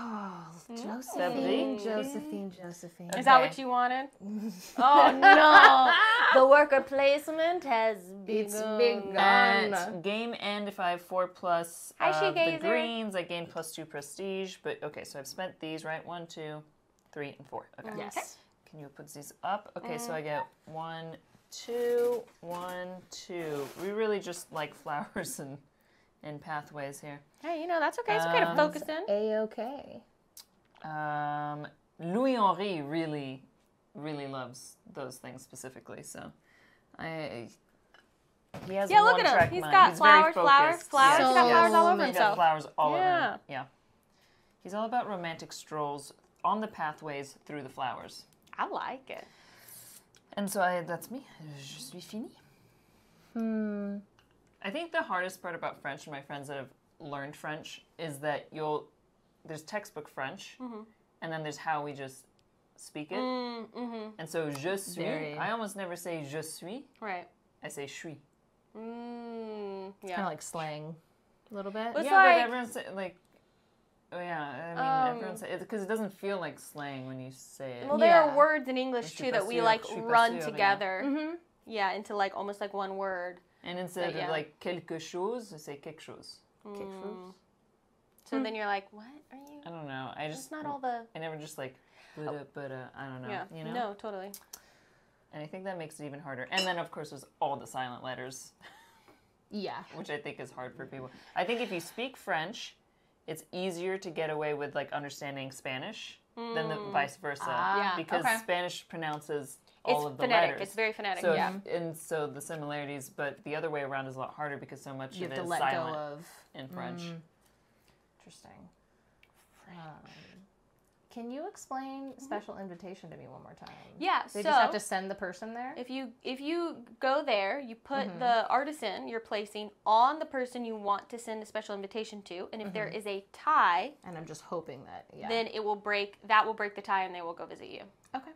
Oh, Josephine, Josephine. Okay. Is that what you wanted? Oh, no. The worker placement has begun. At game end, if I have 4+ the greens, I gain +2 prestige. But, okay, so I've spent these, right? 1, 2, 3, and 4. Okay. Yes. Okay. Can you put these up? Okay, so I get 1, 2, 1, 2. We really just like flowers and pathways here. Hey, you know, that's okay. It's okay to focus in. A-okay. Louis-Henri really, really loves those things specifically, so he has one track mind. Yeah, look at him. He's got flowers. So, he's got flowers all over himself. He's got flowers all over him. Yeah. He's all about romantic strolls on the pathways through the flowers. I like it. And so that's me. Je suis fini. I think the hardest part about French, and my friends that have learned French, is that there's textbook French, and then there's how we just speak it. And so je suis, I almost never say je suis. Right. I say suis. Yeah. It's kind of like slang, a little bit. It's but everyone say, like, everyone says, because it doesn't feel like slang when you say it. Well, there are words in English too that we like run together. Yeah, into like almost like one word. And instead of like quelque chose, I say quelque chose. Quelque chose. So then you're like, what are you? I don't know. I just not all the. I never just like, but I don't know. Yeah. You know? No, totally. And I think that makes it even harder. And then of course there's all the silent letters. Yeah. Which I think is hard for people. I think if you speak French, it's easier to get away with like understanding Spanish than the vice versa, because Spanish pronounces. All of the letters. It's very phonetic, so and so the similarities, but the other way around is a lot harder because so much of it is silent in French. Interesting. French. Can you explain special invitation to me one more time? Yeah, so... They just have to send the person there? If you go there, you put the artisan you're placing on the person you want to send a special invitation to, and if there is a tie... And I'm just hoping that, then it will break... That will break the tie and they will go visit you. Okay.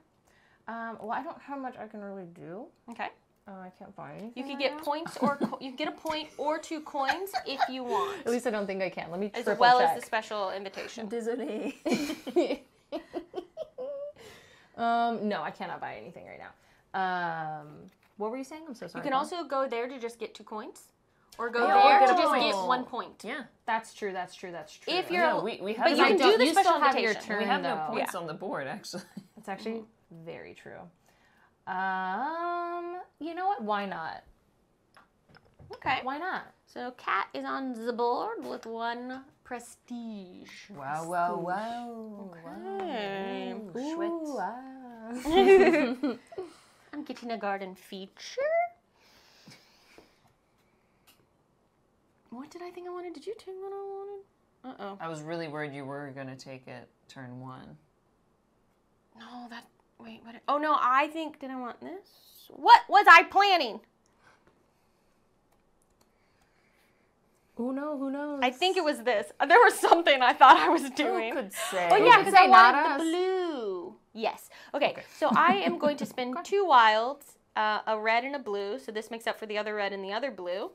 Well, I don't know how much I can really do. Okay. I can't buy anything. You could get points or you can get a point or 2 coins if you want. At least I don't think I can. Let me triple check. As well as the special invitation. Désolé. No, I cannot buy anything right now. What were you saying? I'm so sorry. You can also go there to just get 2 coins. Or go there to just get 1 point. Yeah, that's true. If you're, we have, but you can do the special invitation. We have no points on the board actually. It's actually. Very true. You know what? Why not? Okay. Why not? So Kat is on the board with 1 prestige. Wow. Okay. Wow. I'm getting a garden feature. What did I think I wanted? Did you take what I wanted? Uh-oh. I was really worried you were going to take it turn one. No, that... Wait, what... Oh, no, I think... Did I want this? What was I planning? Who knows? Who knows? I think it was this. There was something I thought I was doing. Who could say? Oh, yeah, because I wanted the blue. Yes. Okay, okay. So I am going to spend two wilds, a red and a blue. So this makes up for the other red and the other blue.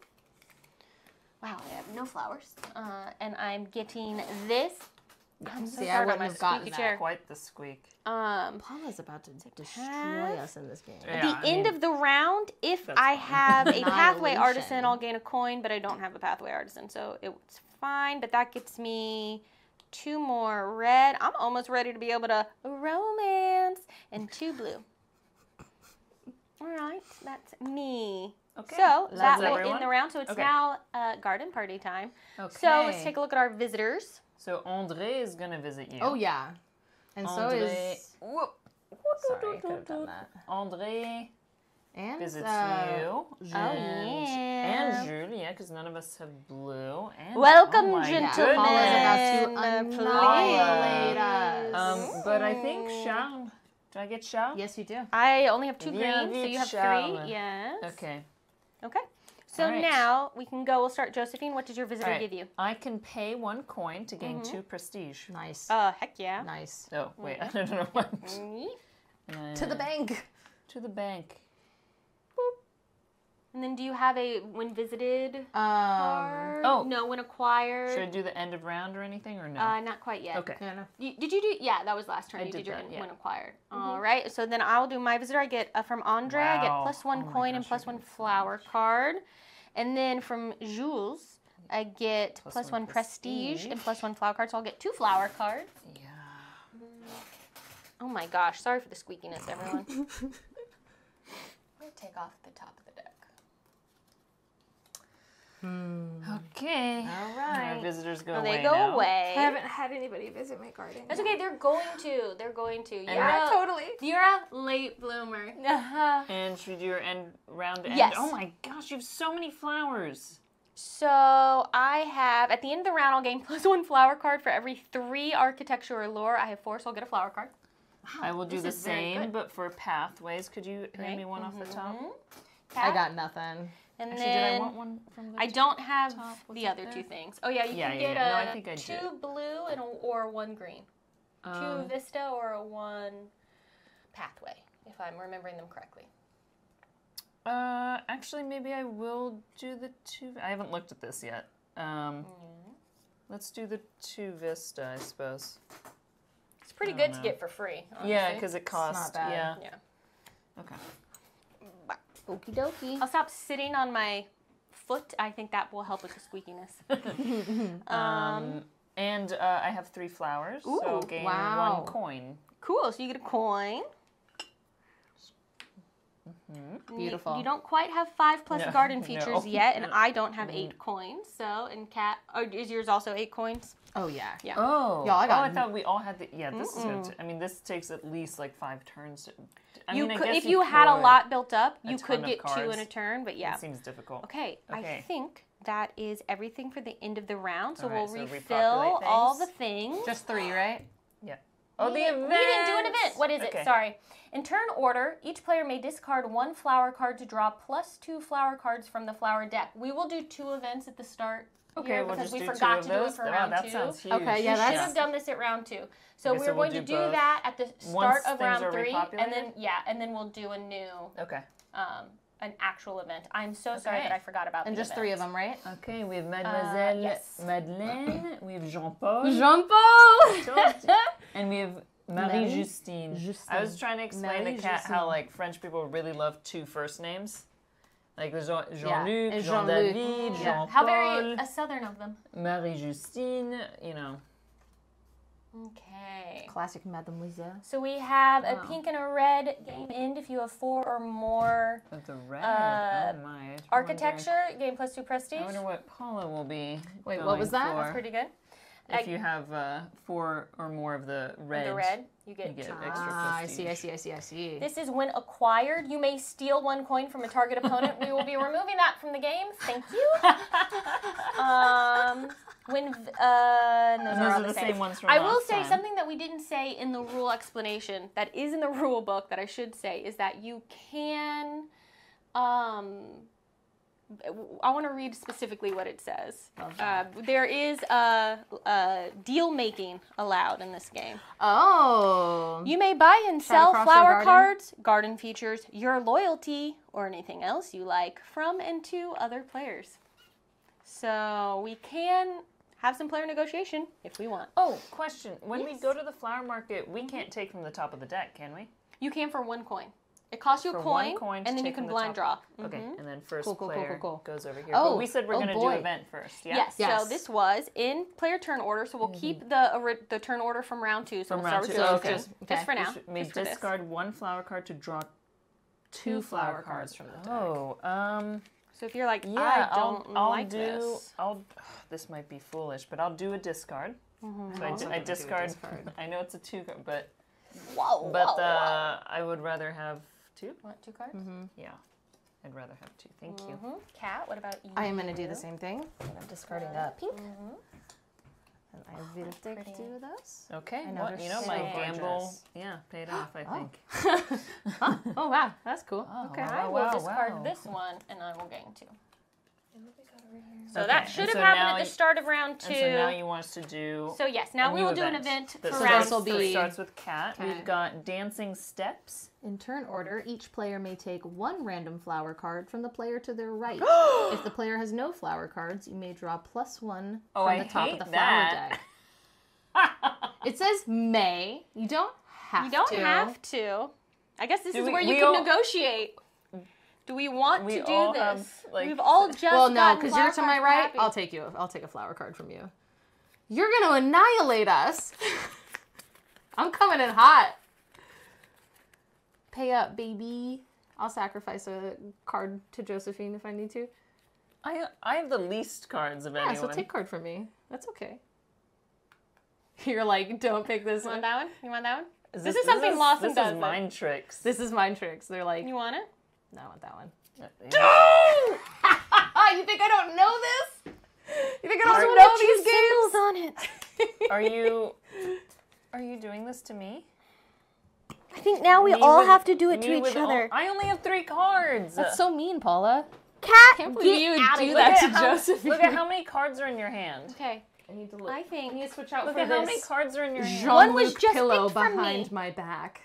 Wow, I have no flowers. And I'm getting this. I'm so sorry about my squeaky chair. Quite the squeak. Paula's about to destroy us in this game. At the end of the round, if I have a pathway artisan, I'll gain a coin, but I don't have a pathway artisan, so it's fine. But that gets me two more red. I'm almost ready to be able to romance. And two blue. All right, that's me. Okay. So that will end the round. So it's now garden party time. Okay. So let's take a look at our visitors. So André is going to visit you. Oh, yeah. And André, so is... Whoop. Sorry, I could have done that. André and, visits you. Jules. And Jules, yeah, because none of us have blue. And, welcome, gentlemen. Paula's about to annihilate us. But I think Charles... Do I get Charles? Yes, you do. I only have two greens, so you have Charles. 3. Yes. Okay. Okay. So now we can go. We'll start. Josephine, what did your visitor give you? I can pay one coin to gain two prestige. Nice. Oh, heck yeah. Nice. Oh, wait. I don't know what. To the bank. To the bank. Boop. And then do you have a when visited card? Oh. No, when acquired. Should I do the end of round or anything or no? Not quite yet. Okay. No, no. Did you do? Yeah, that was last turn. You did your when acquired. All right. So then I'll do my visitor. I get from André, I get plus one coin and plus one flower card. And then from Jules, I get plus one prestige and plus one flower card, so I'll get two flower cards. Yeah. Oh my gosh, sorry for the squeakiness, everyone. I'm gonna take off the top of the deck. Okay. All right. Our visitors go away. They go away. I haven't had anybody visit my garden. That's okay. They're going to. They're going to. Yeah, totally. You're a late bloomer. And should we do your round end? Yes. Oh my gosh, you have so many flowers. So I have, at the end of the round, I'll gain plus one flower card for every 3 architecture or lore. I have 4, so I'll get a flower card. Wow, I will do the same, but for pathways. Could you hand me one off the top? I got nothing. And actually, then, did I want one from the I don't have top? The other there? 2 things. Oh, yeah, you can get a no, I think I 2 do. Blue and or 1 green. 2 Vista or a 1 pathway, if I'm remembering them correctly. Actually, maybe I will do the 2. I haven't looked at this yet. Let's do the 2 Vista, I suppose. It's pretty good to get for free, honestly. Yeah, because it costs. It's not bad. Yeah. Yeah. Okay. Okie dokie. I'll stop sitting on my foot. I think that will help with the squeakiness. And I have 3 flowers, ooh, so I'll gain 1 coin. Cool, so you get a coin. Beautiful. You don't quite have 5 plus garden features yet, and I don't have 8 coins. So, and Kat, is yours also 8 coins? Oh, yeah. Yeah. Oh, y'all, I thought we all had the, this is going to, I mean, this takes at least like 5 turns. If you had a lot built up, you could get 2 in a turn, but yeah. It seems difficult. Okay, I think that is everything for the end of the round, so we'll refill all the things. Just 3, right? Yeah. Oh, the event! We didn't do an event! What is it? Sorry. In turn order, each player may discard 1 flower card to draw plus 2 flower cards from the flower deck. We will do 2 events at the start. Okay, we'll because just we do forgot 2 to do it for round 2. That sounds huge. Okay, yeah, we should have done this at round 2. So we're going to do that at the start of round 3, and then and then we'll do a new an actual event. I'm so sorry that I forgot about. And just event. 3 of them, right? Okay, we have Mademoiselle Madeleine, we have Jean-Paul, and we have Marie-Justine. I was trying to explain to Kat how like French people really love 2 first names. Like Jean-Luc, Jean-David, Jean-Paul. How very southern of them. Marie-Justine, you know. Okay. Classic Mademoiselle. So we have a pink and a red game end. If you have 4 or more the red. Oh my. Architecture, game plus 2 prestige. I wonder what Paula will be. Wait, what was that? That's pretty good. If you have 4 or more of the red, you get extra prestige. I see. This is when acquired. You may steal 1 coin from a target opponent. We will be removing that from the game. Thank you. Those are all the same ones from last time. I will say something that we didn't say in the rule explanation that is in the rule book that I should say is that you can... I want to read specifically what it says. Okay. There is deal making allowed in this game. Oh. You may buy and sell flower cards, garden features, your loyalty, or anything else you like from and to other players. So we can have some player negotiation if we want. Oh, question. When we go to the flower market, we can't take from the top of the deck, can we? You can for 1 coin. It costs you a coin, and then you can blind draw. Okay, and then first player goes over here. Oh, but we said we're going to do event first. Yeah? Yes. So this was in player turn order, so we'll keep the turn order from round 2. So we'll start with just for now. You may discard 1 flower card to draw 2 flower cards from the deck. Oh, so if you're like, I'll do this. This might be foolish, but I'll do a discard. So I discard. I know it's a 2, but... But I would rather have 2. Want 2 cards? Yeah, I'd rather have 2. Thank you. Kat, what about you? I am going to do the same thing. I'm discarding that pink. And I will take 2 of those. Okay, well, you know, so my gamble paid off, I think. Oh, wow, that's cool. Oh, okay, I will discard this one, and I will gain 2. So that should have happened at the start of round 2. And so now you want us to do... So yes, now we will do an event for round 3. This starts with Kat. We've got Dancing Steps. In turn order, each player may take 1 random flower card from the player to their right. If the player has no flower cards, you may draw +1 from the top of the flower deck. It says may. You don't have to. You don't have to. I guess this is where you can negotiate. Do we want to do this? We've all just gotten flower cards. Well, no, because you're to my right. I'll take you. I'll take a flower card from you. You're going to annihilate us. I'm coming in hot. Pay up, baby. I'll sacrifice a card to Josephine if I need to. I have the least cards of anyone. Yeah, so take a card from me. That's okay. You're like, don't pick this one. You want that one? You want that one? This is something Lawson does. This is mind tricks. This is mind tricks. They're like, you want it? No, I want that one. No! You think I don't know this? You think I don't know these games? On it. Are you doing this to me? I think now we all have to do it to each other. I only have 3 cards. That's so mean, Paula. Kat, can't believe you would do that to Josephine. Look at how many cards are in your hand. Okay. I need to look. I think. I need to switch out for this. Look at how many cards are in your hand. One was just pillow behind my back.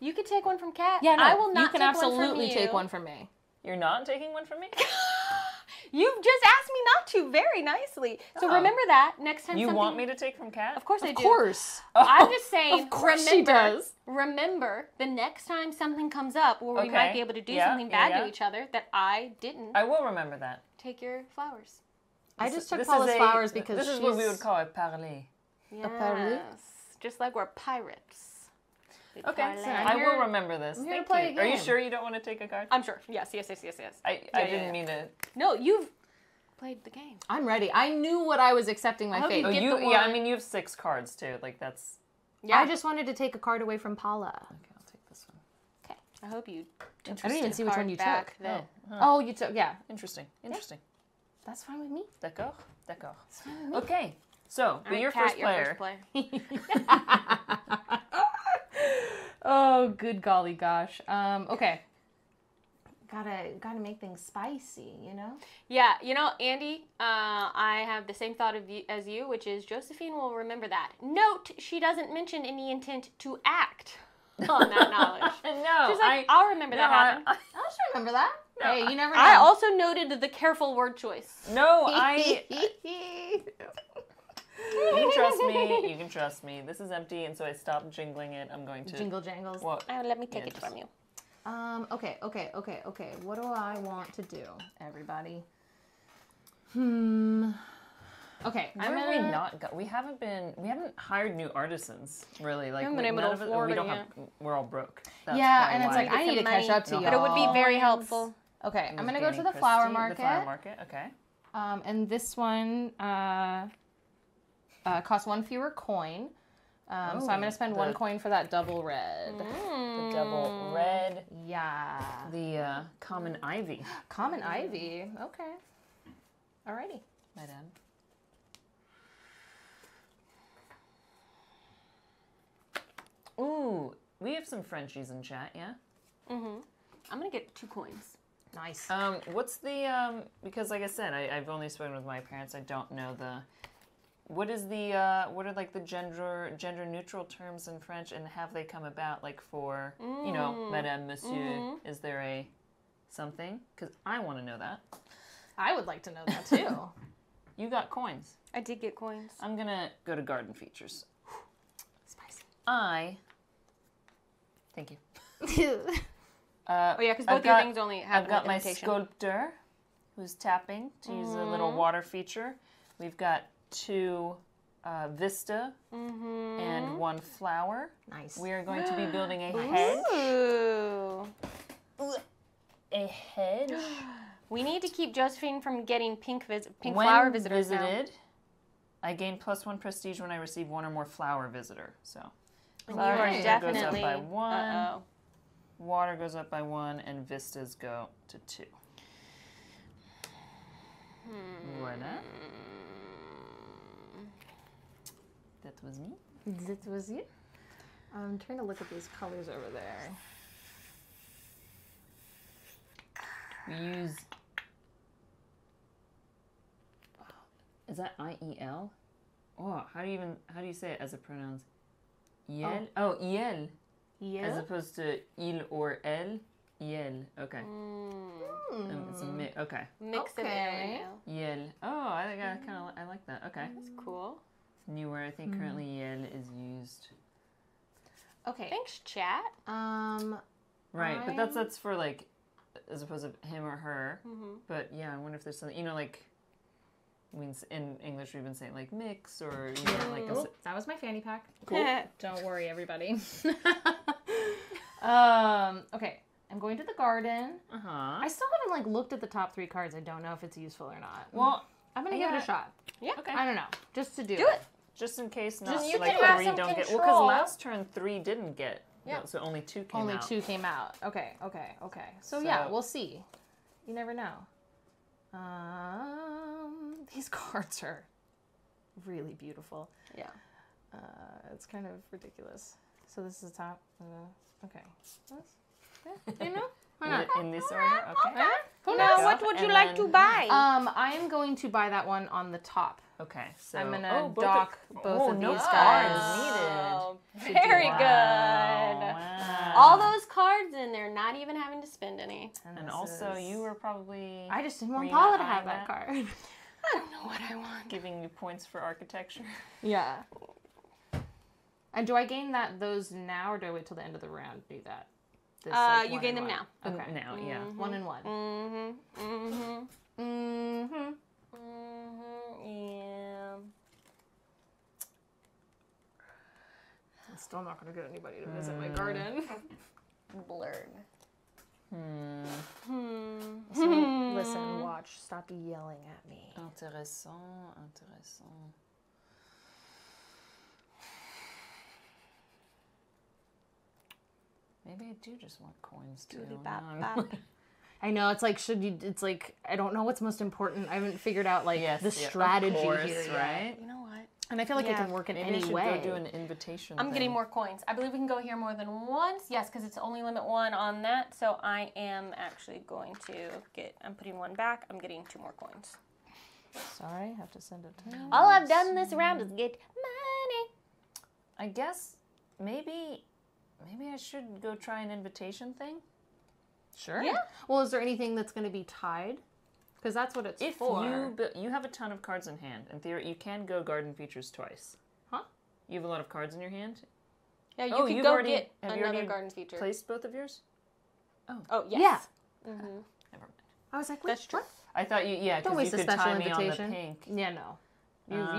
You could take one from Kat. Yeah, no, I will not. You can absolutely take one from me. You're not taking one from me? You've just asked me not to very nicely. So remember that next time. You want me to take from Kat? Of course I do. Of course. Oh, I'm just saying. Of course remember the next time something comes up where we might be able to do something bad to each other that I didn't. I will remember that. Take your flowers. I just took Paula's flowers because this is what we would call a parler. Yes. A parler. Just like we're pirates. Okay, so I will remember this. I'm here to play a game. Are you sure you don't want to take a card? I'm sure. Yes. I didn't mean to. No, you've played the game. I'm ready. I knew what I was accepting my fate. Yeah, I mean, you have 6 cards, too. Like, that's... Yeah. I just wanted to take a card away from Paula. Okay, I'll take this one. Okay. I hope you... I didn't even see which one you took. Oh, you took... Yeah. Interesting. Yeah. That's fine with me. D'accord. Okay. So, be your first player. Oh, good golly gosh. Okay. Gotta make things spicy, you know? Yeah, you know, Andy, I have the same thought as you, which is Josephine will remember that. Note, she doesn't mention any intent to act on that knowledge. No. She's like, I'll remember that happened. I'll just remember that. No, hey, you never know. I also noted the careful word choice. No, you can trust me. You can trust me. This is empty, and so I stopped jingling it. I'm going to jingle jangles. Well, let me take it from you. Okay. What do I want to do, everybody? Okay. We haven't been. We haven't hired new artisans really. Like we're all broke. That's and it's like I need to catch up to you. But it would be very helpful. Okay, I'm gonna go to the flower market. Okay. And this one. Costs one fewer coin. So I'm going to spend one coin for that double red. Mm. The double red. Yeah. The common ivy. Common ivy. Okay. Alrighty, madam. Ooh, we have some Frenchies in chat, yeah? Mm-hmm. I'm going to get 2 coins. Nice. What's the, because like I said, I've only spoken with my parents. I don't know the, what is the, what are like the gender neutral terms in French, and have they come about like for, you know, Madame, Monsieur, is there a something? Because I want to know that. I would like to know that too. You got coins. I did get coins. I'm going to go to garden features. Spicy. Thank you. Oh yeah, because both your things only have one imitation. I've got my sculptor, who's tapping to use a little water feature. We've got 2 vista and 1 flower. Nice. We are going to be building a hedge. Ooh. A hedge. We need to keep Josephine from getting pink flower visitors now. When visited, I gain +1 prestige when I receive 1 or more flower visitor. So flower goes up by 1. Uh-oh. Water goes up by 1, and vistas go to 2. Voilà. That was me. That was you. I'm trying to look at these colors over there. We use... Is that I-E-L? Oh, how do you say it as a pronoun? Yel? Oh, yel. Yeah. As opposed to il or elle, yel. Okay. It's a mix. Okay. Mix of it. Yel. Oh, I like that. Okay. That's cool. It's new word. I think currently yel is used. Okay. Thanks, chat. Right, but that's for like, as opposed to him or her. But yeah, I wonder if there's something, you know, like. In English, we've been saying like mix or you know, like that was my fanny pack. Cool. Don't worry, everybody. Okay, I'm going to the garden. I still haven't like looked at the top 3 cards. I don't know if it's useful or not. Well, I'm gonna give it a shot. Yeah. Okay. I don't know, just to do it. Just in case not so, like 3 don't control. Get. Well, because last turn 3 didn't get. Yeah. No, so only 2 came out. Only 2 came out. Okay. Okay. Okay. So yeah, we'll see. You never know. These cards are really beautiful. Yeah. It's kind of ridiculous. So this is the top. Okay. Yeah. You know? In this order? Okay. So now what would you like to buy? I am going to buy that one on the top. Okay. So I'm going to dock both of these cards. Needed. Very good. Wow. All those cards in there, not even having to spend any. And also you were probably... I just didn't want Paula to have that card. I don't know what I want. Giving you points for architecture. Yeah. And do I gain those now, or do I wait till the end of the round to do that? This, like, you gain them now. Okay. Now, yeah. 1 and 1. Yeah. I'm still not going to get anybody to visit my garden. Blurred. So, listen, watch, stop yelling at me. Intéressant, intéressant. Maybe I do just want coins too. I know, it's like, it's like, I don't know what's most important. I haven't figured out, like, the strategy here yet. Right? You know what? And I feel like it can work in any way. Maybe I should go do an invitation thing. I'm getting more coins. I believe we can go here more than once. Yes, because it's only limit 1 on that. So I am actually going to get, I'm putting 1 back. I'm getting 2 more coins. Sorry, I have to send it to you. All I've done this round is get money. I guess maybe I should go try an invitation thing. Sure. Yeah. Well, is there anything that's going to be tied? Because that's what it's for. If you have a ton of cards in hand, in theory, you can go garden features twice. Huh? You have a lot of cards in your hand? Yeah, you can go get another garden feature. Placed both of yours? Oh, yes. Yeah. Never mind. I was like, that's true. I thought you, yeah, because you could tie me on the pink. Yeah, no.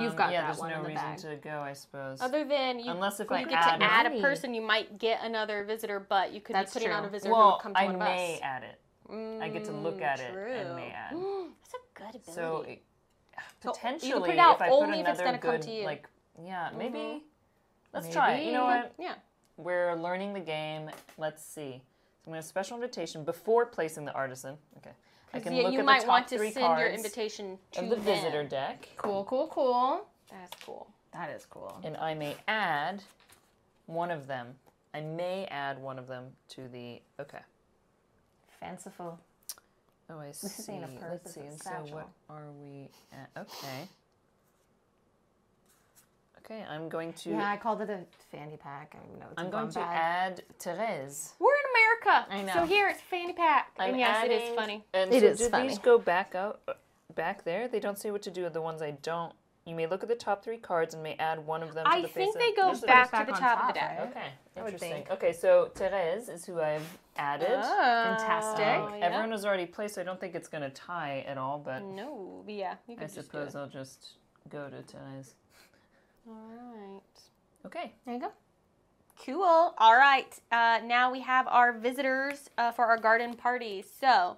You've got that one in the bag. Yeah, there's no reason to go, I suppose. Other than you get to add a person, you might get another visitor, but you could be putting on a visitor who would come to one of us. Well, I may add it. I get to look at it and may add. That's a good ability. So potentially, you can put it out if I only put another, if it's going to come to you. Like, yeah, maybe. Mm-hmm. Let's try. You know what? Yeah. We're learning the game. Let's see. So I'm going to special invitation before placing the artisan. Okay. I can look at the top 3 cards. You might want to send your invitation to the visitor deck. Cool, cool, cool. That's cool. That is cool. And I may add one of them. I may add one of them to the... Okay. Fanciful. Oh, I see. This ain't a purse. Let's see. And so what are we at? Okay. Okay, I'm going to... Yeah, I called it a fanny pack. I know it's I'm going to add Thérèse. We're in America. I know. So here, it's fanny pack. And yes, it is funny. And it is funny. Do these go back out, back there? They don't say what to do with the ones I don't... You may look at the top 3 cards and may add one of them to the face. I think they go back to the top of the deck. Okay, interesting. Okay, so Thérèse is who I've added. Oh, fantastic. Yeah. Everyone was already placed, so I don't think it's going to tie at all, but... No, yeah. You can I suppose I'll just go to Thérèse. All right. Okay. There you go. Cool. All right. Now we have our visitors for our garden party, so...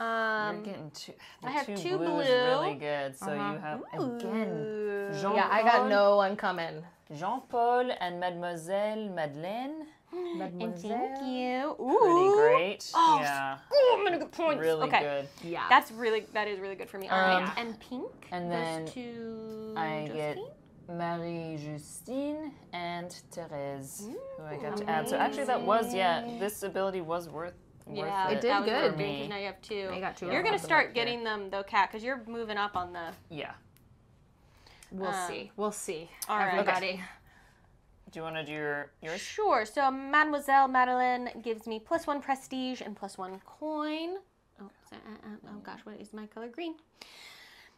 You're getting two. I have two blue. Really good. So you have again. Jean-Paul. Yeah, I got no one coming. Jean-Paul and Mademoiselle Madeleine. Thank you. Ooh. Pretty great. Oh, yeah. Ooh, I'm gonna get points. Really good. Yeah. That's really. That is really good for me. All right. And pink. And then I get Marie-Justine and Thérèse, who I got to add. So actually, that was this ability was worth. Yeah, it did good. Now you have 2. I got 2. You're gonna start getting them though, Kat, because you're moving up on the. Yeah. We'll see. We'll see. All right, everybody. Okay. Do you want to do yours? Sure. So Mademoiselle Madeleine gives me +1 prestige and +1 coin. Oh, oh gosh, what is my color? Green.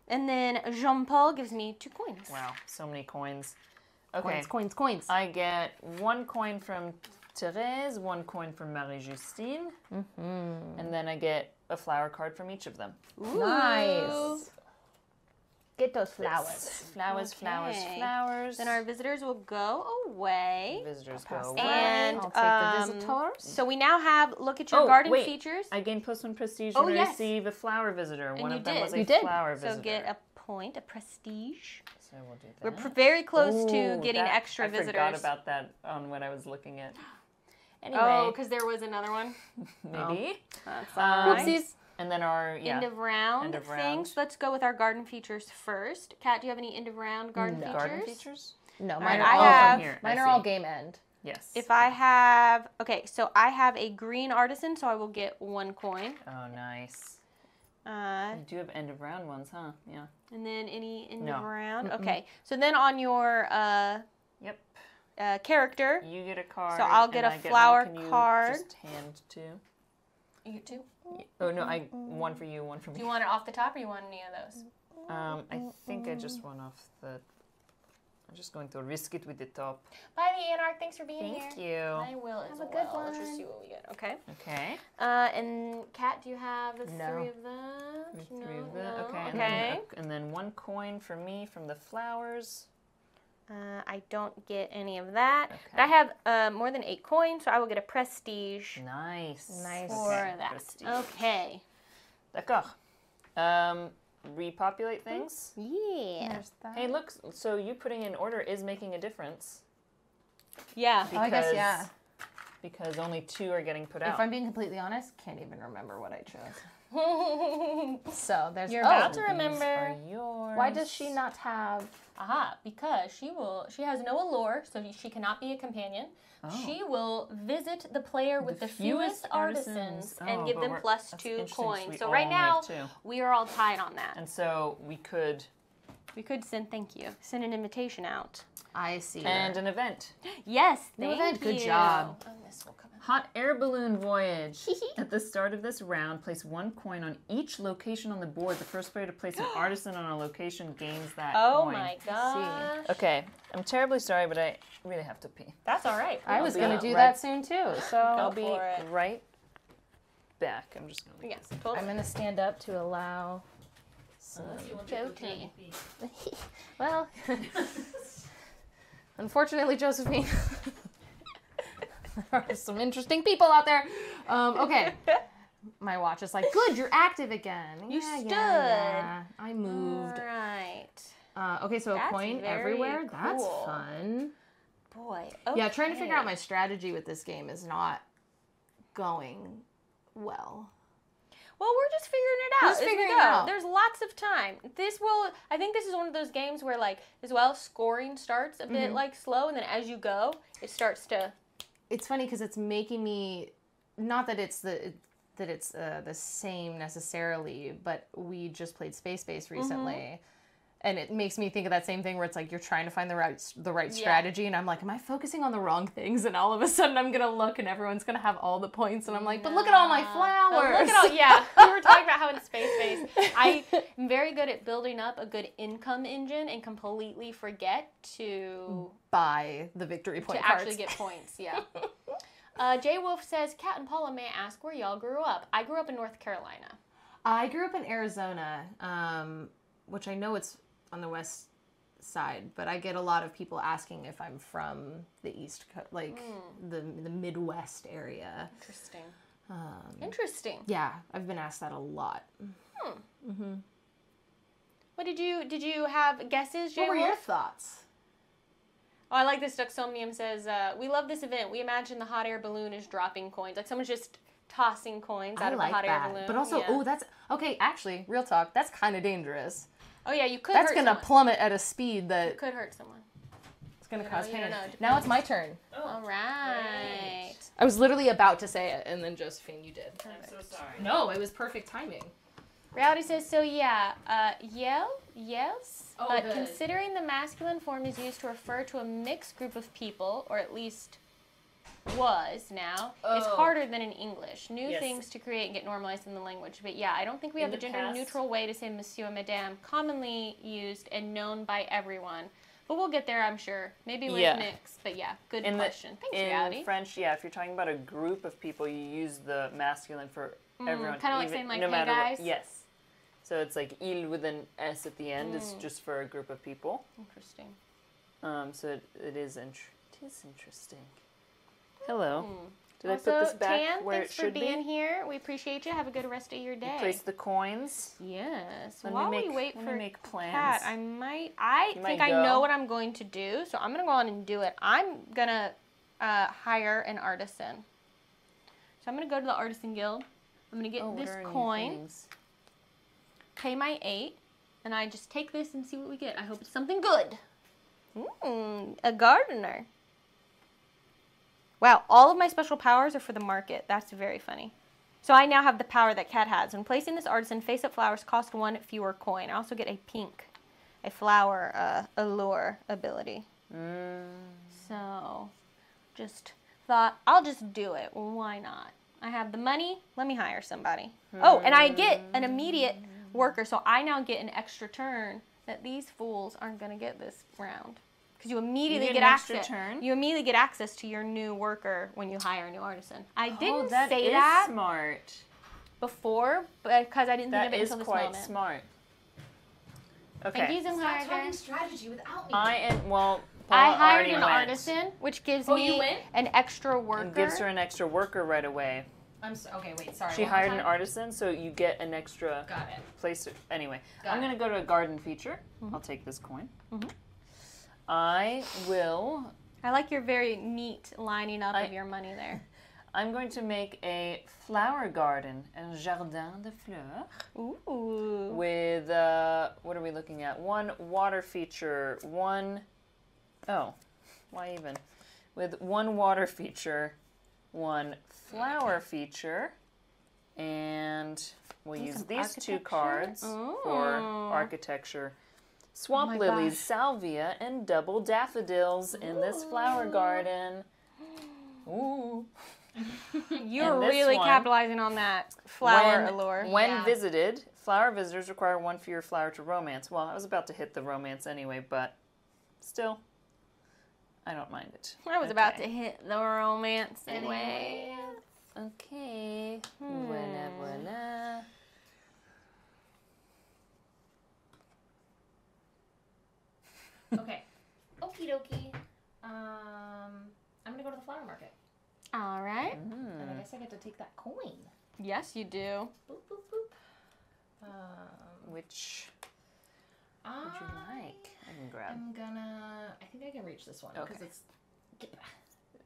And then Jean-Paul gives me 2 coins. Wow, so many coins. Okay. Coins, coins, coins. I get 1 coin from Thérèse, 1 coin from Marie-Justine, and then I get a flower card from each of them. Ooh. Nice. Get those flowers. Flowers, flowers, flowers. Then our visitors will go away. Visitors go away. And I'll take the visitors. So we now have, look at your garden features. I gain +1 prestige and receive a flower visitor. And one of them was a flower visitor. So get a point, a prestige. So we'll do that. We're very close to getting extra visitors. I forgot about that on when I was looking at... Anyway. Oh, because there was another one? Maybe. Oh. Oopsies. And then our end of round. So let's go with our garden features first. Kat, do you have any end of round garden features? Garden features? No, mine are all game end. Yes. If I have, okay, so I have a green artisan, so I will get 1 coin. Oh, nice. You do have end of round ones, huh? Yeah. And then any end of round? Okay. So then on your... character. You get a card. So I'll get a flower card. Just hand 2. You 2? Yeah. Oh no, I 1 for you, 1 for me. Do you want it off the top, or you want any of those? I think I just want off the. I'm just going to risk it with the top. Bye, the Anarch. Thanks for being here. Thank you. I will. Have a good one. Let's just see what we get. Okay. Okay. And Kat, do you have the 3 of them? The 3 of them. Okay. Okay. And then 1 coin for me from the flowers. I don't get any of that. Okay. But I have more than 8 coins, so I will get a prestige. Nice. Nice. For that. Prestige. Okay. D'accord. Repopulate things? Yeah. Hey, look, so you putting in order is making a difference. Yeah. Because, I guess, yeah. Because only 2 are getting put out. If I'm being completely honest, can't even remember what I chose. So there's you're about to remember. Why does she not have? Aha, because she will. She has no allure, so she cannot be a companion. Oh. She will visit the player with the fewest artisans and give them +2 coins. So right now we are all tied on that. And so we could. We could send send an invitation out. I see. And an event. Yes, thank you. Good job. Oh, this will come out. Hot air balloon voyage. At the start of this round, place 1 coin on each location on the board. The first player to place an artisan on a location gains that coin. Oh my god. Okay, I'm terribly sorry, but I really have to pee. That's all right. I was going to do that soon too, so I'll be right back. I'm just going to. Yes. I'm going to stand up to allow. Joking. Well, unfortunately, Josephine, there are some interesting people out there. Okay, my watch. It's like, good, you're active again. You stood. Yeah. I moved. All right. Okay, so that's a coin everywhere. Cool. That's fun. Boy. Okay. Yeah, trying to figure out my strategy with this game is not going well. Well, we're just figuring it out. Just figuring it out. There's lots of time. This will, I think this is one of those games where, like, as well, scoring starts a bit, like, slow, and then as you go, it starts to... It's funny because it's making me, not that it's the same necessarily, but we just played Space Base recently, and it makes me think of that same thing where it's like you're trying to find the right strategy, and I'm like, am I focusing on the wrong things? And all of a sudden I'm gonna look, and everyone's gonna have all the points, and I'm like, but look at all my flowers. But look at all, yeah. We were talking about how in Space Base, I'm very good at building up a good income engine and completely forget to buy the victory point cards. Actually get points, yeah. Jay Wolf says, Kat and Paula, may I ask where y'all grew up? I grew up in North Carolina. I grew up in Arizona, which I know it's on the west side, but I get a lot of people asking if I'm from the east, like the Midwest area. Interesting. Interesting. Yeah, I've been asked that a lot. Hmm. Mm-hmm. What did you have guesses, Jay Wolf? What were your thoughts? Oh, I like this. Dux Somnium says, we love this event. We imagine the hot air balloon is dropping coins. Like someone's just tossing coins out of the hot air balloon. But also, oh, that's, okay, actually, real talk, that's kind of dangerous. Oh, yeah, you could hurt someone. That's going to plummet at a speed that... You could hurt someone. It's going to cause pain. Now it's my turn. Oh. All right. I was literally about to say it, and then Josephine, you did. Perfect. I'm so sorry. No, it was perfect timing. Reality says, so yeah, yes, oh, but good. Considering the masculine form is used to refer to a mixed group of people, or at least was now, it's harder than in English. New things to create and get normalized in the language. But yeah, I don't think we have a gender-neutral way to say monsieur and madame, commonly used and known by everyone. But we'll get there, I'm sure. Maybe with mix, but yeah, good question. Thanks, Reality. In French, yeah, if you're talking about a group of people, you use the masculine for everyone. Kind of like saying, like, no hey, guys. What, yes. So it's like il with an s at the end. It's just for a group of people. Interesting. So it is interesting. Hello. Did also, I put this back Tan, where it should be? Thanks for being here. We appreciate you. Have a good rest of your day. You place the coins. Yes. While we wait for Kat, I know what I'm going to do, so I'm gonna go on and do it. I'm gonna hire an artisan. So I'm gonna go to the artisan guild. I'm gonna get this coin. Pay my 8, and I just take this and see what we get. I hope it's something good. A gardener. Wow, all of my special powers are for the market. That's very funny. So I now have the power that Kat has. When placing this artisan, face-up flowers cost 1 fewer coin. I also get a pink, a flower allure ability. So just thought, I'll just do it. Why not? I have the money. Let me hire somebody. Oh, and I get an immediate... worker, so I now get an extra turn that these fools aren't going to get this round. Because you immediately get access. You immediately get access to your new worker when you hire a new artisan. I didn't say that. That is smart. Before, because I didn't think of it until this moment. That is quite smart. Okay. And he's in hire. Stop talking strategy without me. I am I hired an artisan, which gives me an extra worker. And gives her an extra worker right away. Okay, wait, sorry. She hired an artisan, so you get an extra place. Anyway, I'm going to go to a garden feature. I'll take this coin. I will... I like your very neat lining up of your money there. I'm going to make a flower garden, un jardin de fleurs. Ooh. With, what are we looking at? 1 water feature, 1... Oh, why even? With 1 water feature... 1 flower feature, and we'll use these 2 cards for architecture. Swamp lilies, salvia, and double daffodils in this flower garden. Ooh. You're really capitalizing on that flower allure. When visited, flower visitors require 1 fewer flower to romance. Well, I was about to hit the romance anyway, but still. I don't mind it. I was about to hit the romance anyway. Okay. Voila, voila. Okay. Okie dokie. I'm going to go to the flower market. All right. And I guess I get to take that coin. Yes, you do. Boop, boop, boop. Which would you like? I can grab. I think I can reach this one. Okay.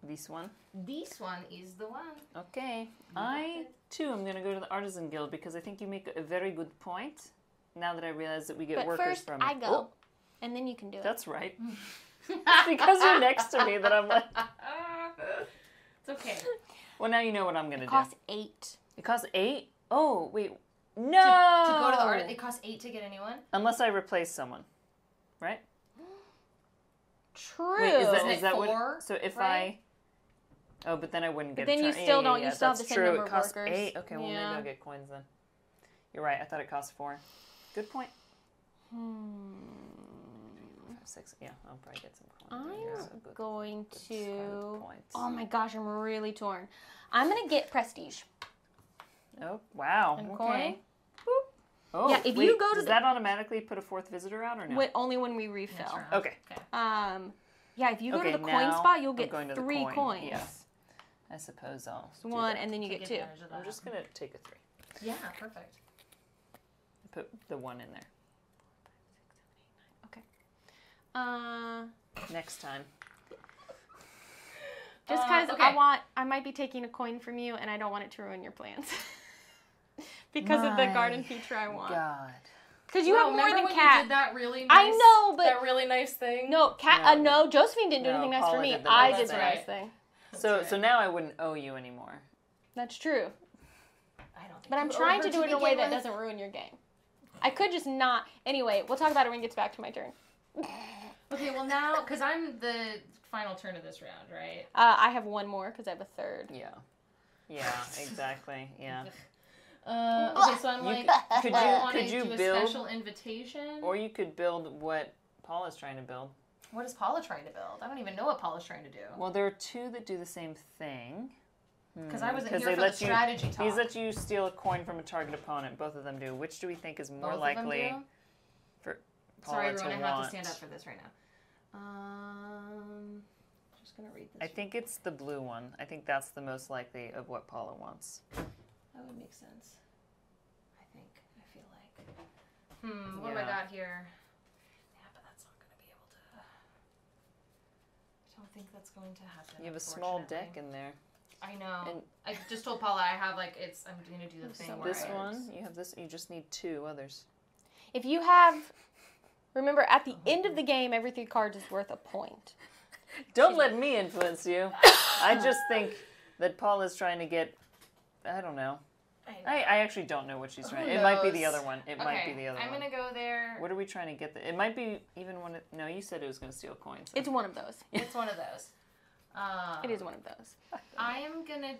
This one? This one is the one. Okay. I, too, am going to go to the Artisan Guild because I think you make a very good point now that I realize that we get workers from it. But first I go, and then you can do it. That's right. It's because you're next to me that I'm like... It's okay. Well, now you know what I'm going to do. It costs 8. It costs 8? Oh, wait. No! To go to the Artisan, it costs 8 to get a new one? Unless I replace someone, right? True. Wait, is that 4? So if right? Oh, but then I wouldn't get. But then you still don't. You still have the same number of workers. 8. Okay, well maybe I'll get coins then. You're right. I thought it cost 4. Good point. 5, 6. Yeah, I'll probably get some coins. I'm going to. Oh my gosh, I'm really torn. I'm gonna get prestige. Oh wow. And okay. Boop. Oh, yeah, if you go to does that automatically put a 4th visitor out or no? Wait, only when we refill. Okay. Yeah, if you go to the coin spot, you'll get 3 coins. Yeah. I suppose I'll do 1 that. And then you get 2. I'm just going to take a 3. Yeah, perfect. Put the 1 in there. 5, 6, 7, 8, 9. Okay. Next time. Just because I might be taking a coin from you and I don't want it to ruin your plans. Because of the garden feature I want. God. Because you have more than Kat. You did that really nice, that really nice thing. No, Kat, no, Josephine didn't do anything nice for me. I did the nice thing. So now I wouldn't owe you anymore. That's true. I don't think but I'm trying to do it in a way that doesn't ruin your game. I could just not. Anyway, we'll talk about it when it gets back to my turn. Okay, well now, because I'm the final turn of this round, right? I have 1 more because I have a 3rd. Yeah. Yeah, exactly. Yeah. Okay, so I'm like, could you build a special invitation? Or you could build what Paula's trying to build. What is Paula trying to build? I don't even know what Paula's trying to do. Well, there are 2 that do the same thing. Because I wasn't here for the strategy talk. These let you steal a coin from a target opponent. Both of them do. Which do we think is more likely for Paula to want? Sorry, everyone, I have to stand up for this right now. I'm just going to read this. I think it's the blue one. I think that's the most likely of what Paula wants. That would make sense. I think. I feel like. What have I got here? Yeah, but that's not going to be able to. I don't think that's going to happen. You have a small deck in there. I know. And I just told Paula I have like it's. I'm going to do the thing. This one. You have this. You just need 2 others. If you have, remember at the end of the game, every 3 cards is worth a point. Don't let me influence you. I just think that Paula's trying to get. I don't know. I actually don't know what she's trying. It might be the other one. It might be the other one. I'm going to go there. What are we trying to get? It might be even one of... No, you said it was going to steal coins. So. It's one of those. It's one of those. It is one of those. I am going to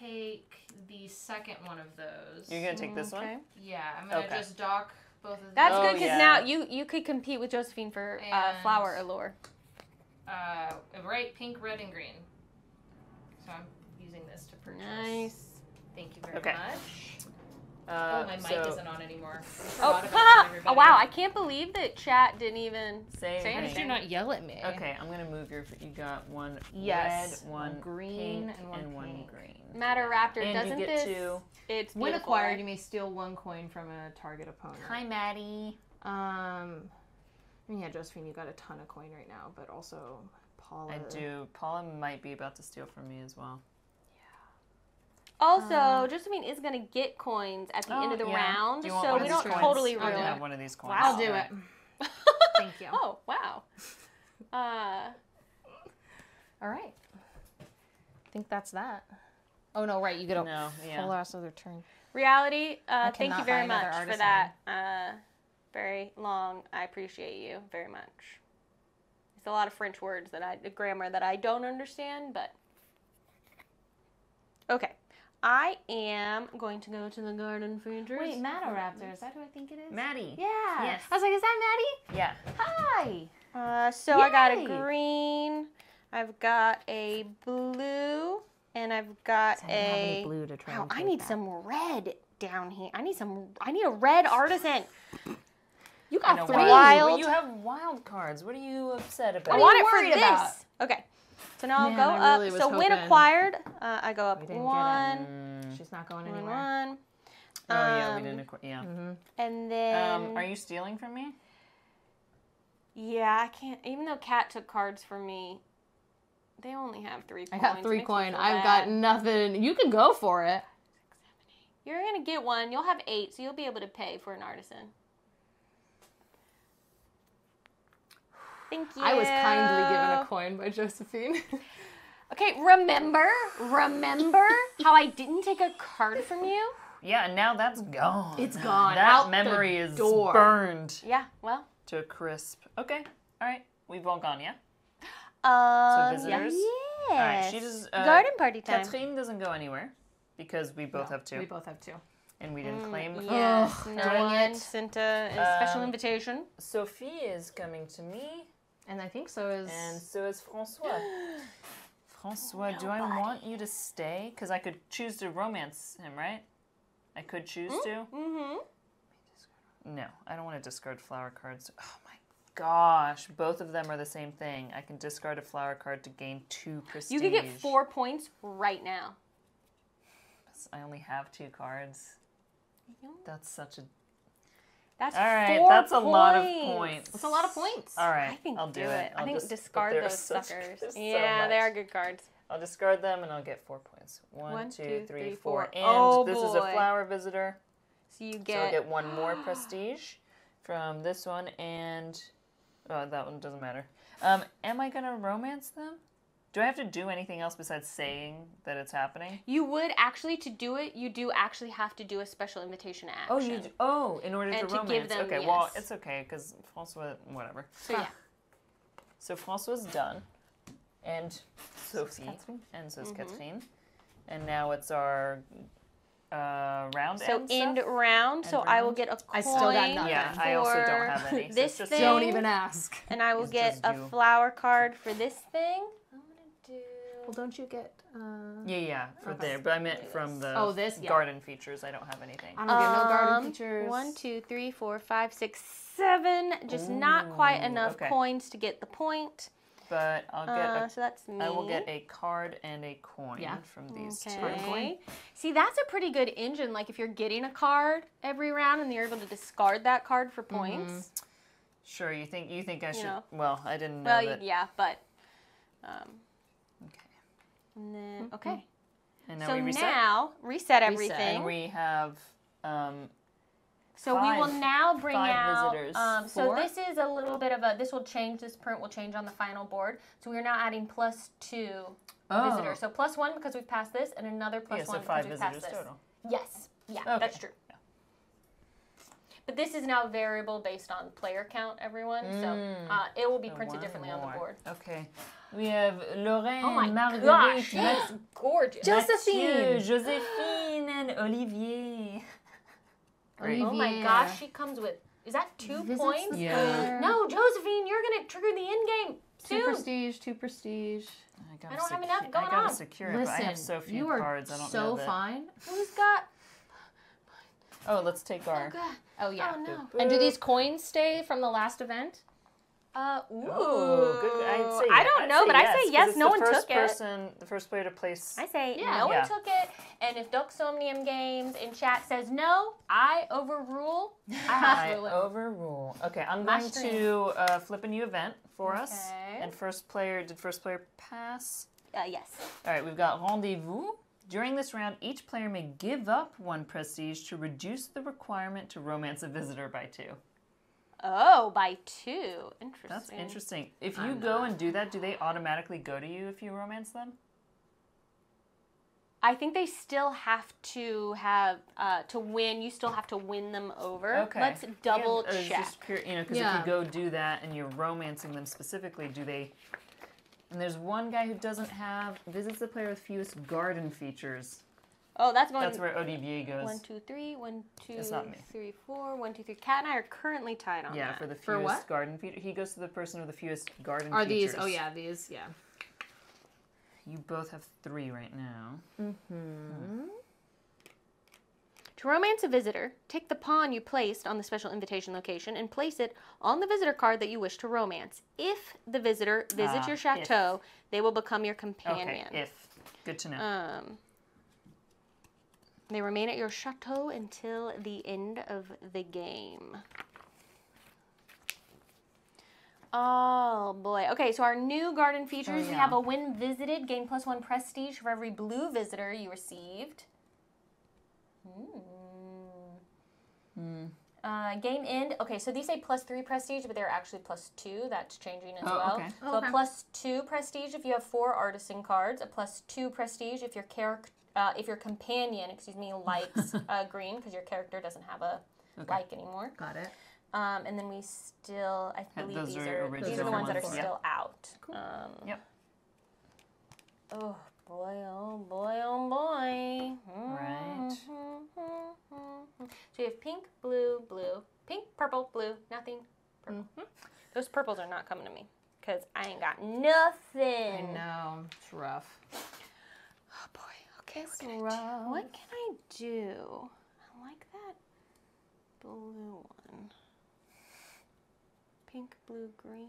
take the second one of those. You're going to take this one? Yeah. I'm going to just dock both of these. That's good because now you could compete with Josephine for flower allure. Right, pink, red, and green. So I'm using this to purchase. Nice. Thank you very much. My mic isn't on anymore. Oh, wow. I can't believe that chat didn't even say anything. Do not yell at me. Okay, I'm going to move your... You got 1 red, 1 green, pink, and 1 pink. Green. Matteraptor, and doesn't you get this... 2. It's when acquired, you may steal 1 coin from a target opponent. Hi, Maddie. Yeah, Josephine, you got a ton of coin right now, but also Paula... I do. Paula might be about to steal from me as well. Also, Josephine is going to get coins at the end of the round, so we don't totally ruin it. I'll have 1 of these coins. Wow. I'll do it. Thank you. Oh, wow. All right. I think that's that. Oh, no, right. You get a full ass other turn. Reality, thank you very much for that. Very long. I appreciate you very much. It's a lot of French words, grammar that I don't understand, but... Okay. I am going to go to the garden features. Wait, Matteraptor, is that who I think it is? Maddie. Yeah. Yes. I was like, is that Maddie? Yeah. Hi. So yay. I got a green, I've got a blue, and I've got a blue to try. Wow, I need some red down here. I need a red artisan. You got 3 wild. You have wild cards. What are you upset about? I want it for this. About? Okay. So now I'll go up. Really so when acquired, I go up 1. She's not going anywhere. One. Oh, yeah, we didn't. Yeah. Mm-hmm. And then... are you stealing from me? Yeah, I can't... Even though Kat took cards from me, they only have 3 coins. I got 3 coin. I've got nothing. You can go for it. 6, 7, 8. You're going to get 1. You'll have 8, so you'll be able to pay for an artisan. Thank you. I was kindly given a coin by Josephine. Okay, remember how I didn't take a card from you? Yeah, and now that's gone. It's gone. That out memory is burned. Yeah, well. To a crisp. Okay, all right. We've all gone, yeah? So visitors? Yeah. All right, she just, garden party time. Catherine doesn't go anywhere because we both have 2. We both have 2. And we didn't claim. Yes, no one sent a special invitation. Sophie is coming to me. And I think so is... And so is François. François, do I want you to stay? Because I could choose to romance him, right? I could choose to? Mm-hmm. No, I don't want to discard flower cards. Oh my gosh, both of them are the same thing. I can discard a flower card to gain 2 prestige. You could get 4 points right now. I only have 2 cards. That's such a... That's all right, 4 that's points. A lot of points. That's a lot of points. All right, I think I'll do it. I think discard those suckers. Yeah, they are good cards. I'll discard them and I'll get 4 points. 1, 2, 3, 4. And this is a flower visitor. So you get... So I'll get 1 more prestige from this one and... Oh, that one doesn't matter. Am I going to romance them? Do I have to do anything else besides saying that it's happening? You would actually, to do it, you do actually have to do a special invitation action. Oh, you do? Oh, in order to romance. Give them, okay, yes. Well, it's okay, because François, whatever. So, yeah. So François's done, and Sophie, and so is Catherine. And now it's our round end stuff. End round, so I will get a coin. I still got nothing. Yeah, I also don't have any. So this just thing. Don't even ask. And I will get a flower card for this thing. Well, don't you get... yeah, for there. But I meant from the garden features. I don't have anything. I don't get no garden features. 1, 2, 3, 4, 5, 6, 7. Just not quite enough coins to get the point. But I'll get... so that's me. I will get a card and a coin from these 2. See, that's a pretty good engine. Like, if you're getting a card every round and you're able to discard that card for points. Sure, you think I should... You know. Well, I didn't know that. Yeah, but... And then, and now so we reset. Now, reset everything. And we have, so 5, we will now bring out, visitors. So this is a little bit of a, this will change, this print will change on the final board. So we're now adding +2 visitors. So +1 because we've passed this, and another +1 because we've passed this. Total. Yes, that's true. Yeah. But this is now variable based on player count, everyone. So it will be printed differently on the board. Okay. We have Lorraine, Marguerite, that's gorgeous. Josephine, Josephine, and Olivier. Olivier. Oh my gosh, she comes with. Is that 2 points? Yeah. No, Josephine, you're gonna trigger the end game. 2 prestige, 2 prestige. I don't have enough going on. I gotta secure it. Listen, but I have so few cards. I don't know that. Fine. Who's got? Oh, let's take our. Oh yeah. Oh, no. And do these coins stay from the last event? Good. I'd say I don't know, but I say yes. No one took it. The first player to place. I say no one took it. And if Dux Somnium Games in chat says no, I overrule. I overrule. Okay, I'm going to flip a new event for us. And first player, did first player pass? Yes. All right, we've got rendezvous. During this round, each player may give up 1 prestige to reduce the requirement to romance a visitor by 2. Oh, by 2. Interesting. That's interesting. If you go and do that, do they automatically go to you if you romance them? I think they still have to win. You still have to win them over. Okay. Let's double check. Just pure, you know, because if you go do that and you're romancing them specifically, do they... And there's one guy who doesn't have... Visits the player with fewest garden features. Oh, that's going... That's where Olivier goes. 1, 2, 3, 1, 2, 3, 4, 1, 2, 3. Kat and I are currently tied on that. Yeah, for the fewest garden feature. He goes to the person with the fewest garden features. Are these? Oh, yeah, these, yeah. You both have 3 right now. Mm-hmm. To romance a visitor, take the pawn you placed on the special invitation location and place it on the visitor card that you wish to romance. If the visitor visits your chateau, they will become your companion. Okay, if. Good to know. They remain at your chateau until the end of the game. Oh boy. Okay, so our new garden features, we have a when visited, gain +1 prestige for every blue visitor you received. Game end. Okay, so these say +3 prestige, but they're actually +2. That's changing as well. Okay. So a +2 prestige if you have 4 artisan cards. A +2 prestige if your character, if your companion, likes green, because your character doesn't have a like anymore. Got it. And then we still, I believe these are the ones that are still out. Cool. Yep. Oh boy! Oh boy! Oh boy! Right. So you have pink, blue, blue, pink, purple, blue, nothing, purple. Those purples are not coming to me because I ain't got nothing. I know, it's rough. Oh boy. Okay, it's rough. What can I do? I like that blue one. Pink, blue, green.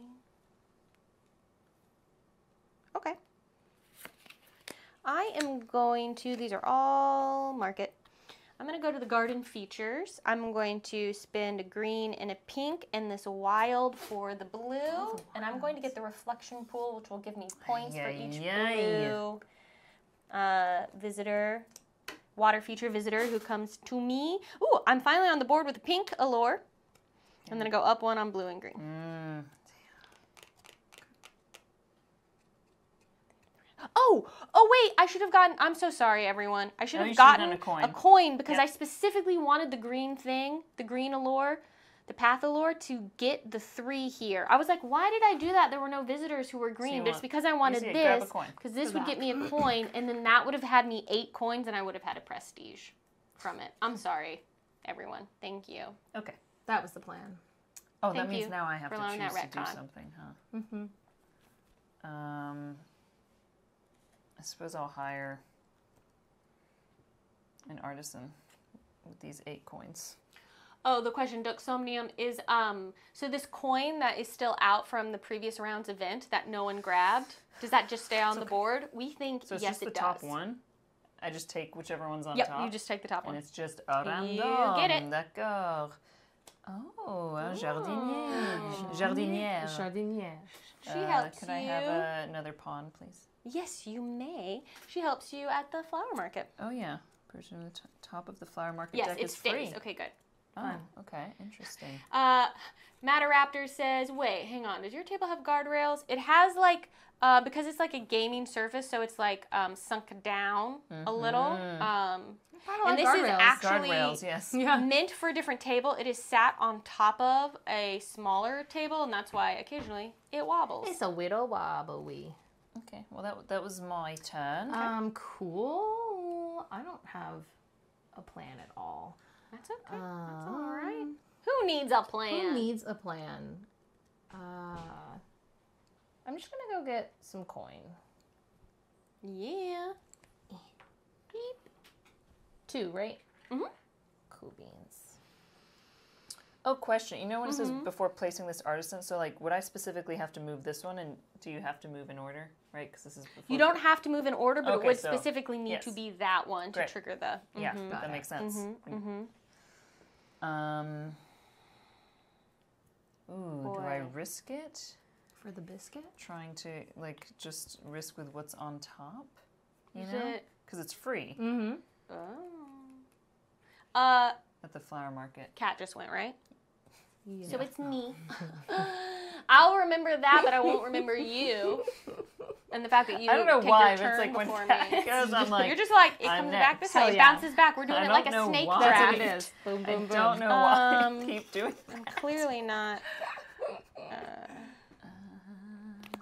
Okay. I am going to, these are all market. I'm going to go to the garden features. I'm going to spend a green and a pink and this wild for the blue. Oh, wow. And I'm going to get the reflection pool, which will give me points for each blue visitor, water feature visitor who comes to me. Ooh, I'm finally on the board with a pink allure. I'm going to go up 1 on blue and green. Oh wait, I should have gotten, I'm so sorry everyone. I should have gotten a coin because I specifically wanted the green thing, the green allure, the path allure to get the 3 here. I was like, why did I do that? There were no visitors who were green, but it's because I wanted this because this would get me a coin and then that would have had me 8 coins and I would have had a prestige from it. I'm sorry, everyone. Thank you. Okay, that was the plan. Oh, that means now I have to choose to do something, huh? Mm-hmm. I suppose I'll hire an artisan with these 8 coins. Oh, the question, Dux Somnium, is so this coin that is still out from the previous round's event that no one grabbed, does that just stay on the board? We think yes, it does. So it's just the top one? I just take whichever one's on top? Yep, you just take the top one. And it's just a random. You get it. D'accord. Oh, a jardinière. Jardinière. Jardinière. She helps could you. Could I have another pawn, please? Yes, you may. She helps you at the flower market. Oh, yeah. Person on the top of the flower market deck is free. Yes, it stays. Okay, good. Oh, okay. Interesting. Mataraptor says, wait, hang on. Does your table have guardrails? It has, like, because it's, like, a gaming surface, so it's, like, sunk down a little. And this is actually meant for a different table. It is sat on top of a smaller table, and that's why occasionally it wobbles. It's a little wobbly. Okay, well that was my turn. Okay. Cool. I don't have a plan at all. That's okay. That's all right. Who needs a plan? Who needs a plan? I'm just gonna go get some coin. Yeah. Beep. 2, right? Mm-hmm. Cool beans. Oh, question. You know when it says before placing this artisan, so like would I specifically have to move this one and do you have to move in order? Right? Because this is before. You don't have to move in order, but it would specifically need to be that one to trigger the. Yeah, that makes sense. Ooh, do I risk it? For the biscuit? Trying to like just risk with what's on top? You know? Because it's free. Oh. At the flower market. Kat just went, right? Yeah. So it's me. I'll remember that, but I won't remember you. And the fact that you I don't know why, but it's like when it goes, I'm like, you're just like, it comes back this way, it bounces back. We're doing it like a snake draft. That's what it is. Boom, boom, boom. I don't know why I keep doing that. I'm clearly not.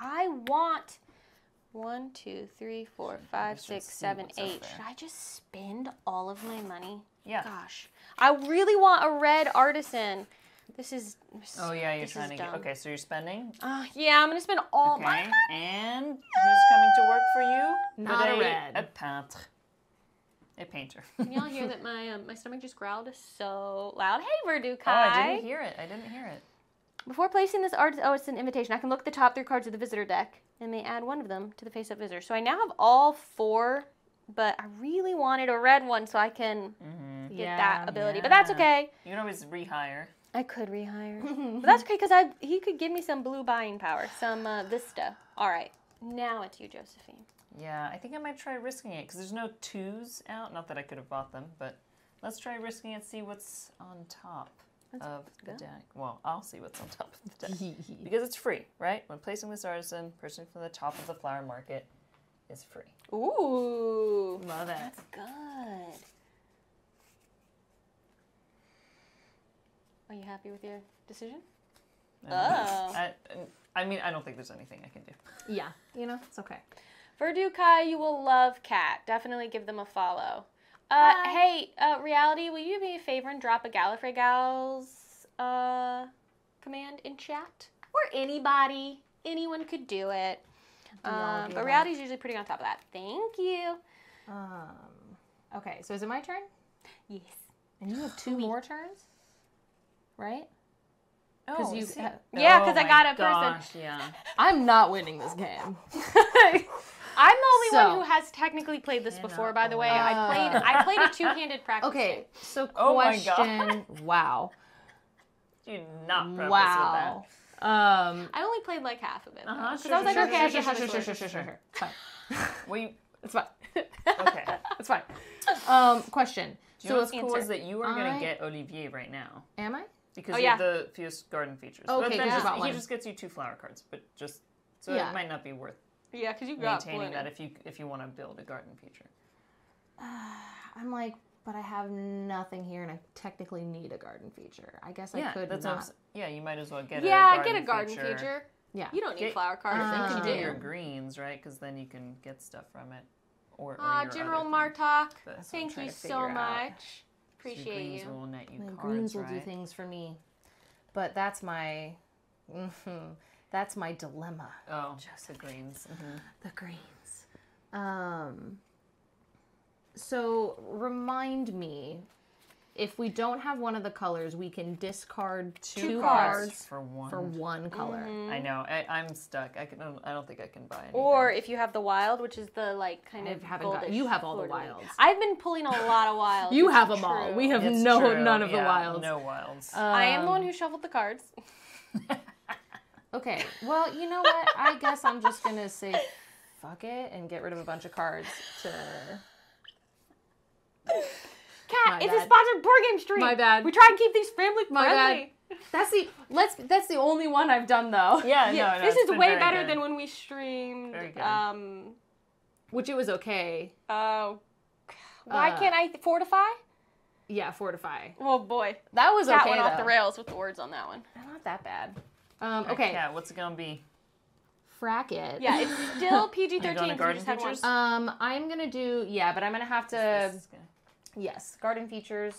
I want 1, 2, 3, 4, 5, 6, 7, 8. Should I just spend all of my money? Yeah. Gosh, I really want a red artisan. This is. Oh yeah, you're trying to get. Okay, so you're spending. Yeah, I'm gonna spend all my money. And who's coming to work for you? Not a red. A peintre. A painter. Can y'all hear that my stomach just growled so loud? Hey, Verdukai. Oh, I didn't hear it. I didn't hear it. Before placing this artisan, oh, it's an invitation. I can look at the top 3 cards of the visitor deck, and they add 1 of them to the face-up visitor. So I now have all 4 but I really wanted a red one so I can get that ability. But that's okay. You can always rehire. I could rehire. But that's okay because he could give me some blue buying power, some Vista. All right, now it's you, Josephine. Yeah, I think I might try risking it because there's no twos out. Not that I could have bought them, but let's try risking it and see what's on top of the deck. Well, I'll see what's on top of the deck because it's free, right? When placing this artisan, person from the top of the flower market is free. Ooh, love it. That's good. Are you happy with your decision? Oh. I mean, I don't think there's anything I can do. Yeah, you know, it's okay. Verdukai, you will love Kat. Definitely give them a follow. Hey, Reality, will you do me a favor and drop a Gallifrey Gals command in chat? Or anybody. Anyone could do it. But Reality's usually pretty on top of that. Thank you. Okay, so is it my turn? Yes. And you have two more turns? Right? Oh, you, yeah, because oh I got a person. Yeah. I'm not winning this game. I'm the only one who has technically played this before, by the way. I played a two-handed practice. Okay, so question. Oh my God. Wow. Do not practice with that. I only played like half of it. Because I was like, okay, sure. It's fine. It's fine. Okay. It's fine. Question. So what's cool is that you are going to get Olivier right now. Am I? Because of the fewest garden features. Okay, he just gets you two flower cards, but just so it might not be worth. Yeah, because you got maintaining that if you want to build a garden feature. I'm like, but I have nothing here, and I technically need a garden feature. I guess I could not. Yeah, you might as well get. Get a garden feature. Yeah, you don't need flower cards. You can do your greens, right? Because then you can get stuff from it. Or General Martok, thank you so much. Appreciate you. Will net you cards, greens will do things for me, but that's my, that's my dilemma. Oh, just the greens. The greens. So remind me, if we don't have one of the colors, we can discard two cards for one color. I know. I'm stuck. I don't think I can buy anything. Or if you have the wild, which is the like kind of goldish. You have all the wilds. I've been pulling a lot of wilds. You have them all. We have none of the wilds. No wilds. I am the one who shuffled the cards. Okay. Well, you know what? I guess I'm just gonna say fuck it and get rid of a bunch of cards to. Kat, it's a sponsored board game stream. My bad. We try and keep these family friendly. My bad. That's the only one I've done though. Yeah, yeah. No, this is way better than when we streamed. Very good. Which it was okay. Oh, why can't I fortify? Yeah, fortify. Oh boy, that was Kat okay. That went off the rails with the words on that one. Not that bad. Okay. Kat, what's it gonna be? Frack it. Yeah, it's still PG-13. Garden features. I'm gonna do but I'm gonna have to. Yes, garden features.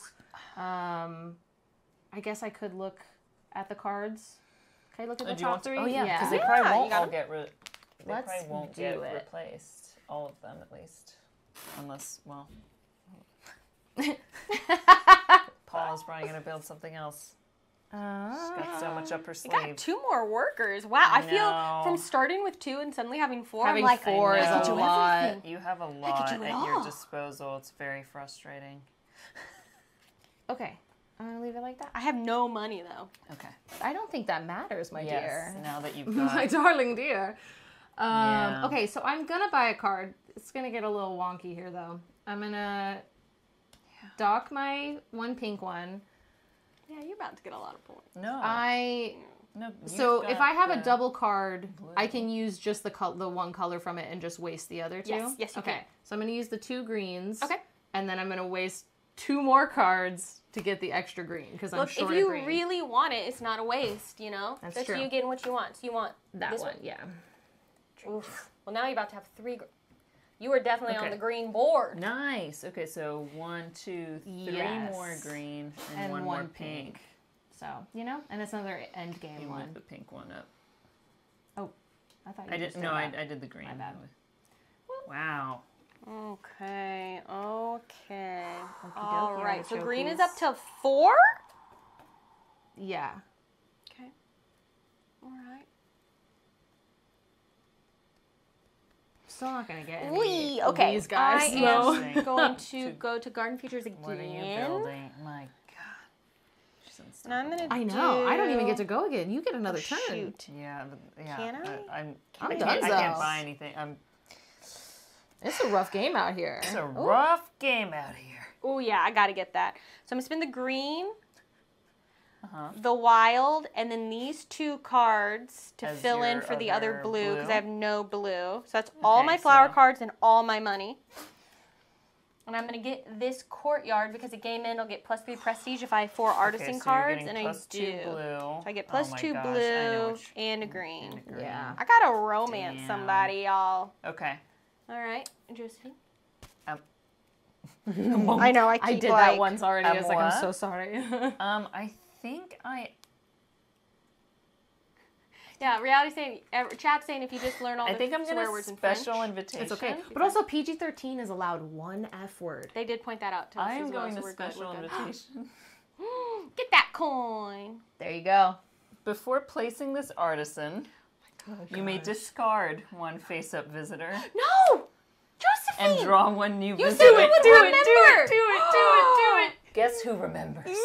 I guess I could look at the cards. Can I look at the top three? Oh, yeah, because they probably won't all get replaced. All of them, at least. Unless, well... Paula's probably going to build something else. She's got so much up her sleeve. You got two more workers. Wow, I feel from starting with two and suddenly having four. Having I'm like, four is a lot. You have a lot at your disposal. It's very frustrating. Okay, I'm gonna leave it like that. I have no money though. Okay, I don't think that matters, my dear. Now that you've got my darling dear. Okay, so I'm gonna buy a card. It's gonna get a little wonky here though. I'm gonna dock my one pink one. Yeah, you're about to get a lot of points. No. So if I have a double card, I can use just the one color from it and just waste the other two? Yes, you can. So I'm going to use the two greens. Okay. And then I'm going to waste two more cards to get the extra green because I'm short of green. Look, if you really want it, it's not a waste, you know? That's true. Just you getting what you want. So you want that one. Yeah. Oof. Well, now you're about to have three. You are definitely on the green board. Nice. Okay, so 1, 2, 3 more green and one more pink. So, you know, and it's another end game one. You moved the pink one up. Oh, I thought you did. No, I did the green. My bad. Wow. Okay, okay. All right, so green is up to 4? Yeah. Okay. All right. still not going to get any. We, okay. These guys. I am going to go to Garden Features again. What are you building? My God. She's unstoppable. And I'm going to I don't even get to go again. You get another turn. Shoot. Yeah. Can I? I'm done. I can't buy anything. It's a rough game out here. It's a rough game out here. Oh, yeah. I got to get that. So I'm going to spin the green. The wild, and then these two cards to fill in for the other blue, because I have no blue. So that's all my flower cards and all my money. And I'm going to get this courtyard, because at game end I'll get +3 prestige if I have 4 artisan cards, and I do. So I get +2 blue and a green. Yeah, I got to romance somebody, y'all. Okay. All right, Josephine. I know. I did that once already. I was like, I'm so sorry. Yeah, reality saying, chat saying, if you just learn all the swear words in French. Special invitation. It's okay. But also PG-13 is allowed 1 F word. They did point that out to us. I am going to special invitation. Get that coin. There you go. Before placing this artisan, you may discard 1 face-up visitor. No! Josephine! And draw 1 new visitor. You said you would remember! Do it! Guess who remembers? Yes!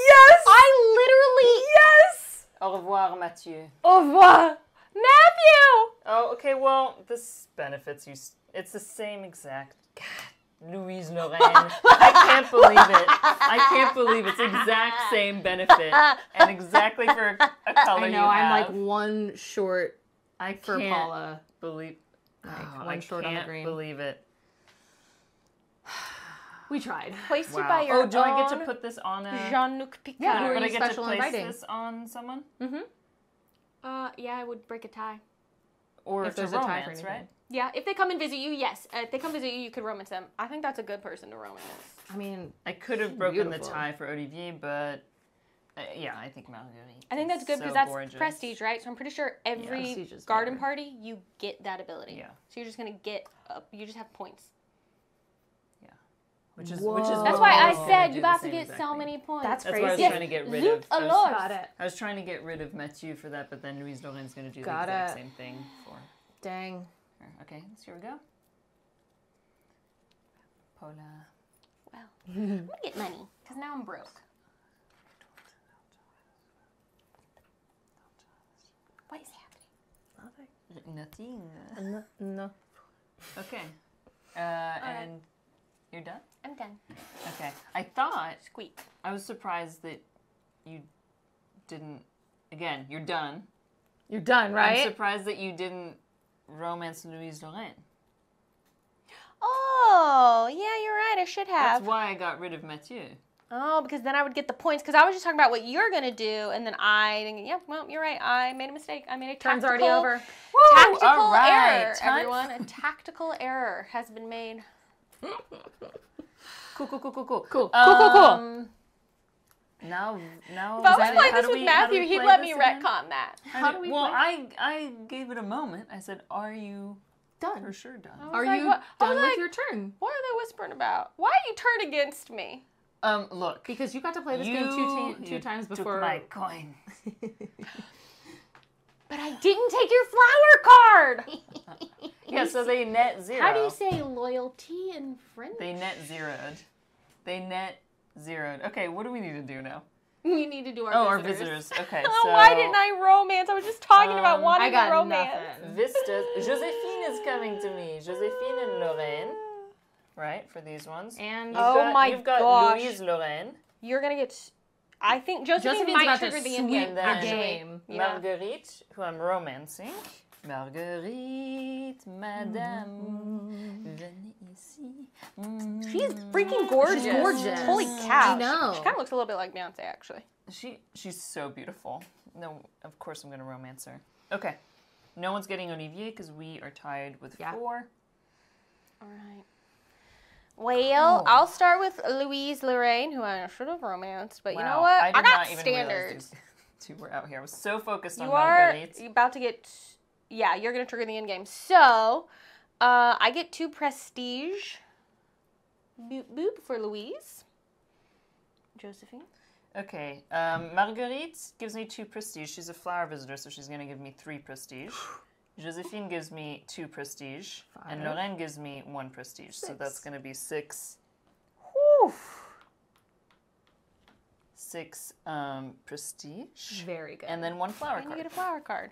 Yes! Au revoir, Mathieu. Au revoir, Matthew! Oh, okay, well, this benefits you. It's the same exact. God, Louise Lorraine. I can't believe it. I can't believe it's exact same benefit. And exactly for a color you have. I know, I'm like one short for Paula. I can't believe it. We tried. Placed you by your own. Oh, do I get to put this on a... Jean-Luc Picard. Yeah, would I get to place this on someone? Mm-hmm. Yeah, I would break a tie. Or if there's a tie, right? Yeah, if they come and visit you, yes. If they come visit you, you could romance them. I think that's a good person to romance. I mean... I could have broken the tie for Olivier, but... yeah, I think Marguerite. I think that's good because that's prestige, right? So I'm pretty sure every garden party, you get that ability. Yeah. So you're just going to get... you just have points. Which is that's why I said you have to get so many points. That's crazy. That's what I was trying to get rid of. I was trying to get rid of Mathieu for that, but then Louise Lorraine's going to do the exact same thing for. Dang. Okay, so here we go. Paula. Well, I'm going to get money because now I'm broke. What is happening? Nothing. No. Okay. And. You're done? I'm done. Okay. I thought... Squeak. I was surprised that you didn't... Again, you're done. You're done, right? I'm surprised that you didn't romance Louise Lorraine. Oh, yeah, you're right. I should have. That's why I got rid of Mathieu. Oh, because then I would get the points. Because I was just talking about what you're going to do, and then I didn't... Yeah, well, you're right. I made a mistake. I made a tactical... Time's already over. Woo! Tactical error, everyone. A tactical error has been made... Cool. Now. If I was playing this with Matthew, he'd let me retcon that. How do we? Well, I gave it a moment. I said, "Are you done? For sure done. Are you done with your turn? What are they whispering about? Why do you turn against me? Look, because you got to play this game two times before. Took my coin. But I didn't take your flower card. Yeah, so they net zero. How do you say loyalty in French? They net zeroed. Okay, what do we need to do now? We need to do our visitors. Our visitors. Okay. So why didn't I romance? I was just talking about wanting to romance. Vistas. Josephine is coming to me. Josephine and Lorraine, right? For these ones. And you've got Louise Lorraine. You're gonna get. I think Josephine might trigger the end game. Marguerite, who I'm romancing. Marguerite, madame, venez ici. She's freaking gorgeous. She's gorgeous. Holy cow. I know. She kind of looks a little bit like Beyonce, actually. She's so beautiful. No, of course I'm going to romance her. Okay. No one's getting Olivier because we are tied with 4. All right. Well, I'll start with Louise Lorraine, who I should have romanced, but you know what? I got standards. Two were out here. I was so focused on Marguerite. You're about to get... Yeah, you're going to trigger the end game. So, I get 2 prestige. Boop, boop for Louise. Josephine. Okay, Marguerite gives me 2 prestige. She's a flower visitor, so she's going to give me 3 prestige. Josephine gives me 2 prestige, and Lorraine gives me 1 prestige. 6. So that's going to be 6. Whew. 6 prestige. Very good. And then 1 flower card. And you get a flower card.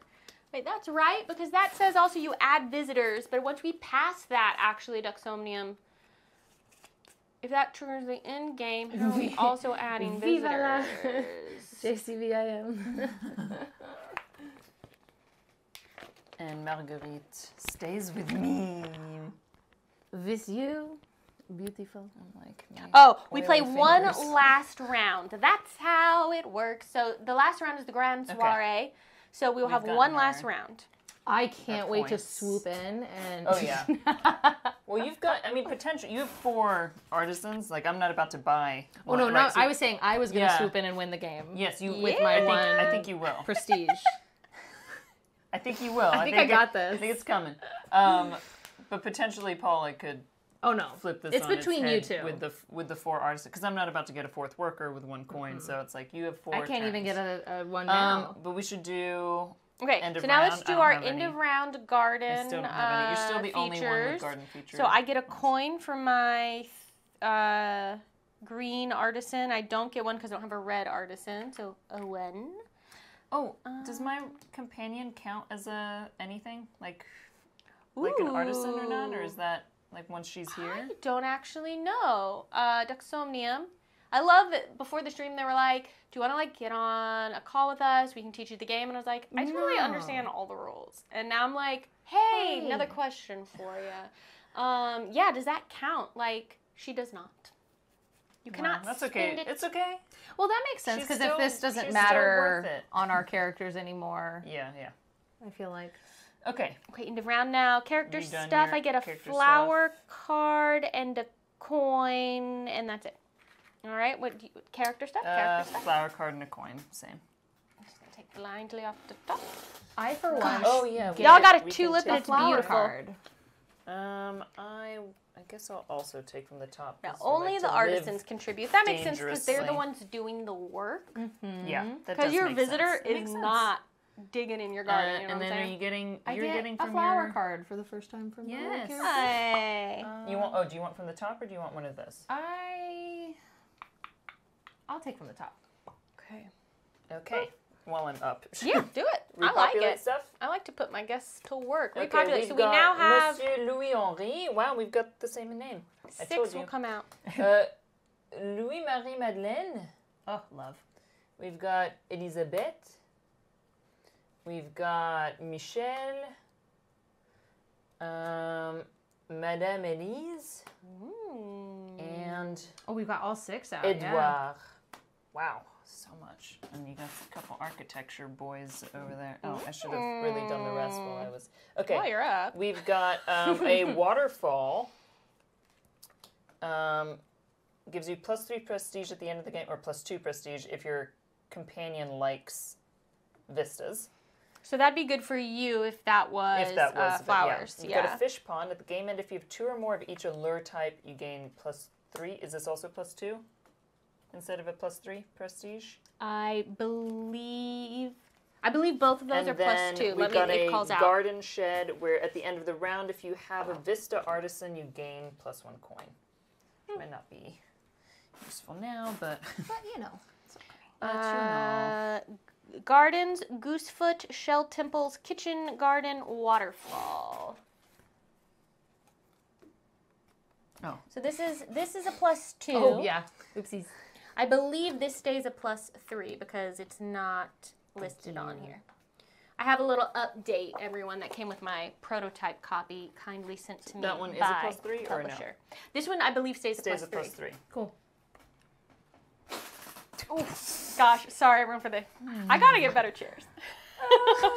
Wait, that's right, because that says also you add visitors, but once we pass that, actually, Dux Somnium, if that triggers the end game, how are we also adding visitors? JCVIM. And Marguerite stays with me. With you, beautiful. I'm like, yeah. Oh, we play one last round. That's how it works. So the last round is the grand soirée. Okay. So we'll have one last round. I can't wait to swoop in and. Oh yeah. Well, you've got. I mean, potential. You have 4 artisans. Like, I'm not about to buy. Oh no, no. So I was saying I was going to swoop in and win the game. Yes, you with my one. I think you will. Prestige. I think you will. I think I got this. I think it's coming. But potentially, Paula could. Oh no! Flip this. It's on between its head you two with the 4 artisans, because I'm not about to get a 4th worker with 1 coin. Mm-hmm. So it's like you have 4. I can't even get a 1 now. But we should do. Okay, so now let's do our end of round garden. I still don't have any. You're still the only one with garden features. So I get a coin from my green artisan. I don't get one because I don't have a red artisan. So a 1. Oh, does my companion count as anything like an artisan or not, or is that like once she's here? I don't actually know. Dux Somnium. I love it. Before the stream, they were like, "Do you want to get on a call with us? We can teach you the game." And I was like, "I totally understand all the rules." And now I'm like, "Hey, another question for you. Yeah, does that count?" Like, she does not. You cannot. That's okay. It's okay. Well, that makes sense because if this doesn't matter on our characters anymore. Yeah, yeah. I feel like. Okay. Okay, end of round now. Character stuff. I get a flower card and a coin, and that's it. All right, what do you, character stuff? Character stuff. Flower card and a coin, same. I'm just gonna take blindly off the top. I for one. Oh yeah. Y'all got a tulip and it's beautiful. I guess I'll also take from the top. Now only the artisans contribute. That makes sense because they're the ones doing the work. Mm-hmm. Yeah, that does make sense. Because your visitor is not digging in your garden. You know and then are you getting? You're getting a flower card for the first time from the character. Yes. You want? Oh, do you want from the top or do you want one of this? I'll take from the top. Okay. Okay. While I'm up. Yeah, do it. I like it. Stuff. I like to put my guests to work. Okay, repopulate. So we now have Monsieur Louis-Henri. Wow, we've got the same name. 6 will come out. Louis-Marie Madeleine. Oh, love. We've got Elizabeth. We've got Michel. Madame Elise. Mm. And we've got all 6 out. Edouard. Yeah. Wow, so much. And you got a couple architecture boys over there. Oh, I should have really done the rest while I was. Okay. Well, you're up. We've got a waterfall. Gives you +3 prestige at the end of the game, or +2 prestige if your companion likes vistas. So that'd be good for you if that was flowers. Yeah. You've got a fish pond at the game end. If you have 2 or more of each allure type, you gain +3. Is this also +2? Instead of a +3 prestige? I believe both of those are +2. Let me, it calls out. And then we've got a garden shed where at the end of the round, if you have a Vista Artisan, you gain +1 coin. Might not be useful now, but... But, you know. It's okay. Gardens, Goosefoot, Shell Temples, Kitchen Garden, Waterfall. Oh. So this is a +2. Oh, yeah. Oopsies. I believe this stays a +3 because it's not listed on here. I have a little update, everyone, that came with my prototype copy kindly sent to me. That one is a +3 or no? This one, I believe, stays a +3. Cool. Oh, gosh. Sorry, everyone, for the... I got to get better cheers.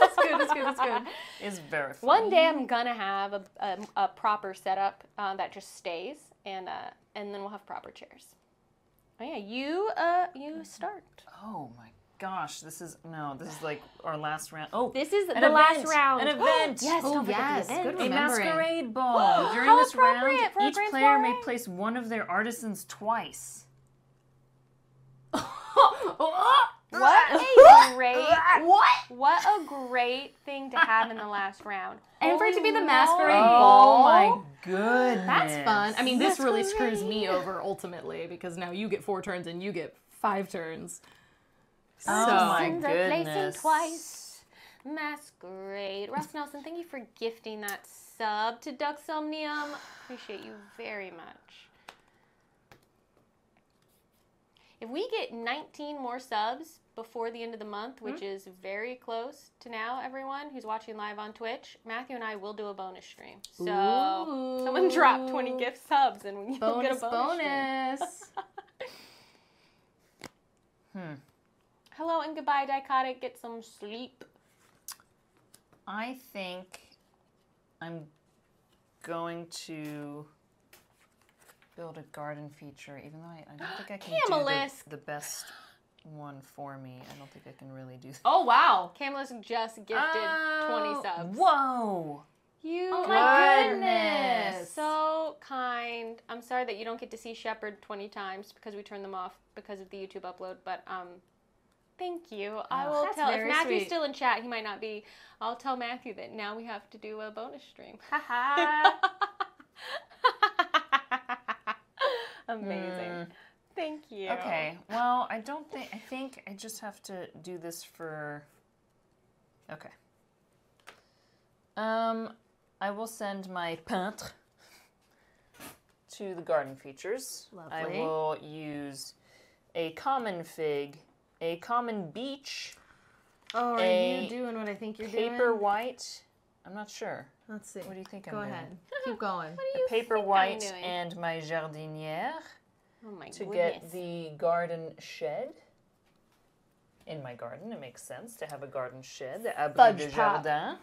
That's good, that's good, that's good. It's very fun. One day I'm going to have a proper setup that just stays, and then we'll have proper chairs. Oh yeah, you start. Oh my gosh, this is like our last round. Oh, this is the last round. An event. Yes, don't forget the event. A masquerade ball. During this round, each player may place one of their artisans twice. What a great thing to have in the last round. And for it to be the masquerade ball. Oh my goodness. That's fun. I mean, this really screws me over ultimately because now you get 4 turns and you get 5 turns. So. Oh my goodness. Twice. Masquerade. Russ Nelson, thank you for gifting that sub to Dux Somnium. Appreciate you very much. If we get 19 more subs before the end of the month, which is very close to now, everyone who's watching live on Twitch, Matthew and I will do a bonus stream. So someone drop 20 gift subs and you will get a bonus. Hello and goodbye, Dichotic. Get some sleep. I think I'm going to build a garden feature, even though I don't think I can do the best one for me. I don't think I can really do that. Oh, wow. Camelisk just gifted 20 subs. Whoa. Oh my goodness. So kind. I'm sorry that you don't get to see Shepherd 20 times because we turned them off because of the YouTube upload, but thank you. Oh, I will tell. If Matthew's still in chat, he might not be. I'll tell Matthew that now we have to do a bonus stream. Haha. Amazing. Thank you. Okay. Well, I don't think, I think I just have to do this for, okay. I will send my peintre to the garden features. Lovely. I will use a common fig, a common beech. Oh, are you doing what I think you're doing? Paper white. I'm not sure. Let's see. What do you think I'm doing? Go ahead. Keep going. What do you paper white and my jardinière to get the garden shed in my garden. It makes sense to have a garden shed, the abri de jardin,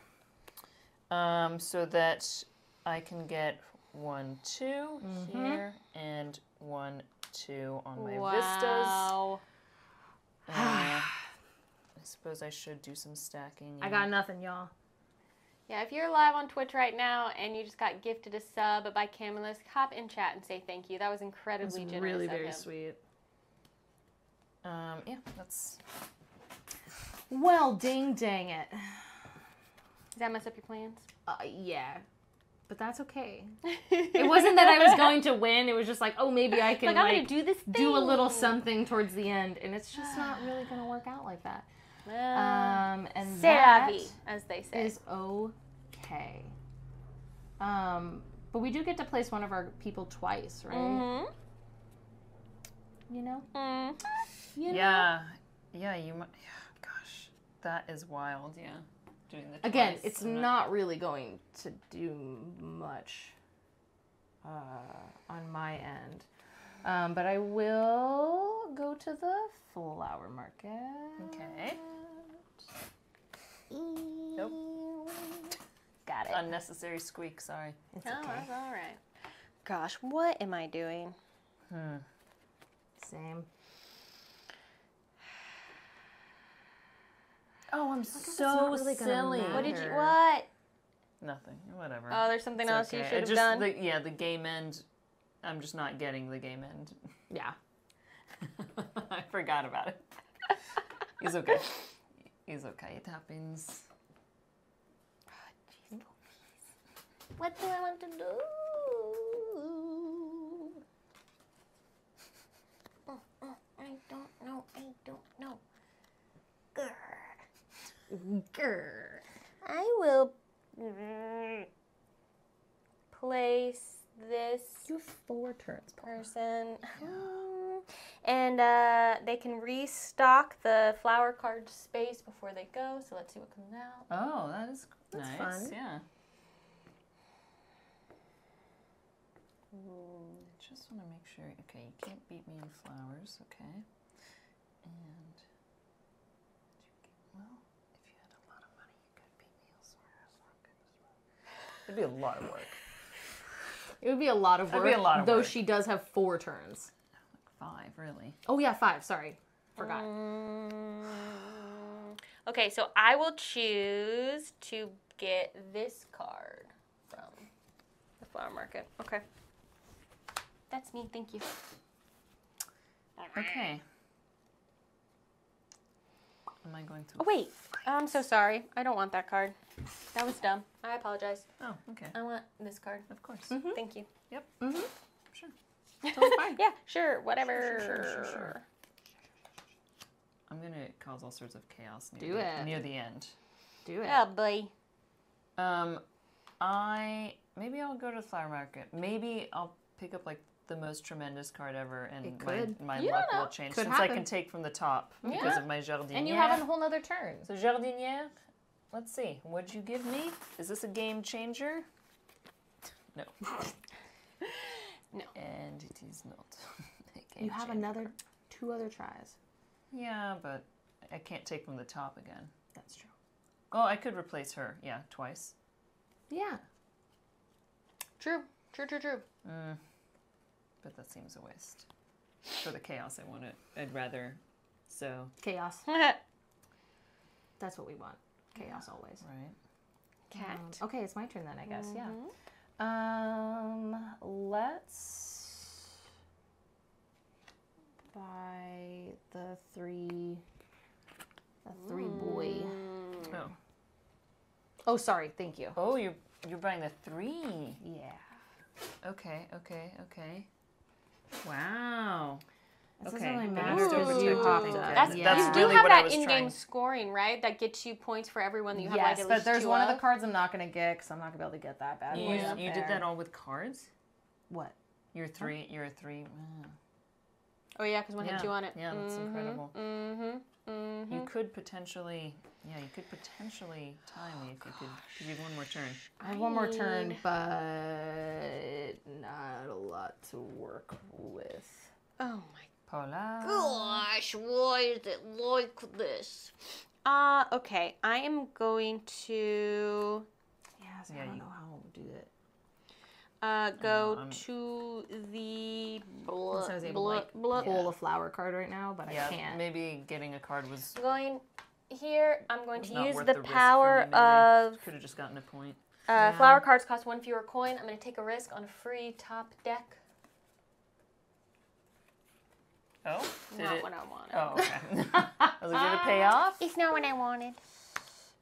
so that I can get 1, 2 here and 1, 2 on my vistas. I suppose I should do some stacking. I got nothing, y'all. Yeah, if you're live on Twitch right now and you just got gifted a sub by Camelisk, hop in chat and say thank you. That was incredibly generous. Really, very sweet. Yeah, that's. Well, ding, dang it. Does that mess up your plans? Yeah, but that's okay. It wasn't that I was going to win. It was just like, oh, maybe I can like do this thing. Do a little something towards the end, and it's just not really going to work out like that. And that, as they say, is okay. But we do get to place one of our people twice, right? You know? Yeah, you might. Yeah, gosh, that is wild. Yeah, doing the again. Twice, it's not really going to do much on my end. But I will go to the flower market. Okay. Nope. Got it. Unnecessary squeak, sorry. It's okay. That's all right. Gosh, what am I doing? Same. Oh, I'm so silly. What did you, what? Nothing, whatever. Oh, there's something else you should have done? Yeah, the game end. I'm just not getting the game end. Yeah. I forgot about it. He's okay. He's okay. It happens. Oh, what do I want to do? I don't know. I don't know. Grr. Grr. I will place this. You have 4 turns, Paula. Person. Yeah. And they can restock the flower card space before they go, so let's see what comes out. Oh, that is nice. Fun. Yeah. I just want to make sure, okay, you can't beat me in flowers, okay? And, well, if you had a lot of money, you could beat me elsewhere. It'd be a lot of work. It would be a lot of work. It would be a lot of work. Though she does have 4 turns. Like 5, really. Oh, yeah, 5. Sorry. Forgot. Okay, so I will choose to get this card from the flower market. Okay. That's me. Thank you. Okay. I'm going to... Oh, wait. I'm so sorry. I don't want that card. That was dumb. I apologize. Oh, okay. I want this card. Of course. Mm-hmm. Thank you. Yep. Mm-hmm. Sure. Totally fine. Yeah, sure, whatever. Sure. I'm going to cause all sorts of chaos near the end. Do it. Oh, boy. Maybe I'll go to the flower market. Maybe I'll pick up, like, the most tremendous card ever, and my luck will change since I can take from the top because of my jardinière. And you have a whole nother turn. So jardinière, let's see. What'd you give me? Is this a game changer? No. No. And it is not a game changer. Another two other tries. Yeah, but I can't take from the top again. That's true. Oh, I could replace her. Yeah, twice. Yeah. True. Mm. But that seems a waste. For the chaos, I want it. I'd rather, so. Chaos. That's what we want. Chaos always. Right. Cat. Okay, it's my turn then, I guess. Mm-hmm. Yeah. Let's buy the three boy. Oh. Oh, sorry. Thank you. Oh, you're buying the three. Yeah. Okay. Wow. This okay. Really you do have that in-game scoring, right? That gets you points for everyone that you have. Yes, like, but there's one of the cards I'm not going to get because I'm not going to be able to get that bad. You did that all with cards? What? You're a three. Wow. Oh yeah, because one had two on it. Yeah, that's incredible. Mm-hmm. You could potentially tie me if you could. You have one more turn. I have one more turn, but not a lot to work with. Oh my Paula. Gosh, why is it like this? Okay. I am going to. Yeah, so I don't know how I'll do it. Go to the pull a flower card right now, but I can't. Maybe getting a card was going here. I'm going to use the power of. Could have just gotten a point. Flower cards cost one fewer coin. I'm going to take a risk on a free top deck. Oh, not what I wanted. Oh, okay. Was it going to pay off? It's not what I wanted.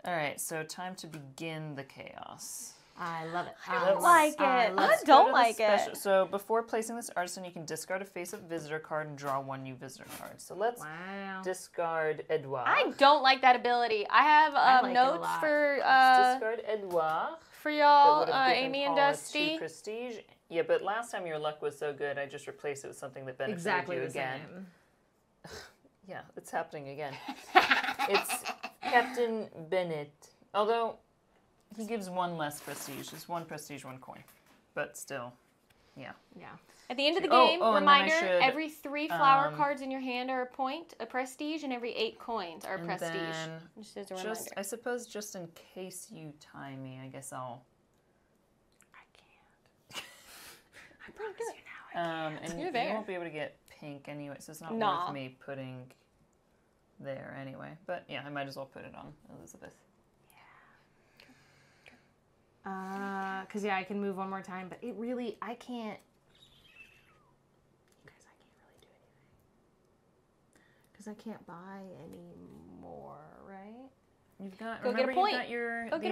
All right, so time to begin the chaos. I love it. I don't like it. So before placing this artisan, you can discard a face-up visitor card and draw one new visitor card. So let's discard Edouard. I don't like that ability. I have notes for discard Edouard for y'all, Amy and Dusty. Prestige. Yeah, but last time your luck was so good, I just replaced it with something that benefited you again. Yeah, it's happening again. It's Captain Bennett. Although. He gives one less prestige. Just one prestige, one coin. But still, yeah. Yeah. At the end of the game, reminder, every three flower cards in your hand are a point, a prestige, and every 8 coins are a prestige. Just as a reminder. I suppose just in case you tie me, I guess I'll... I can't. I promise you now I can't. And you won't be able to get pink anyway, so it's not worth me putting there anyway. But yeah, I might as well put it on Elizabeth. Because, I can move one more time, but it really, I can't. You guys, I can't really do anything. Because I can't buy any more, right? You've got, Go get a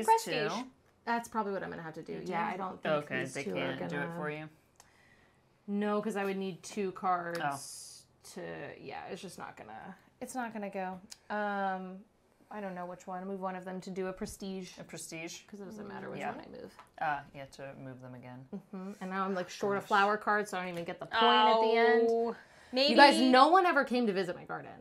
prestige. Two. That's probably what I'm going to have to do. Yeah, I don't think these two are gonna... do it for you? No, because I would need 2 cards to, it's just not going to, go. I don't know which one. Move one of them to do a prestige. A prestige? Because it doesn't matter which one I move. You have to move them again. Mm-hmm. And now I'm like short a flower card, so I don't even get the point at the end. Maybe. You guys, no one ever came to visit my garden.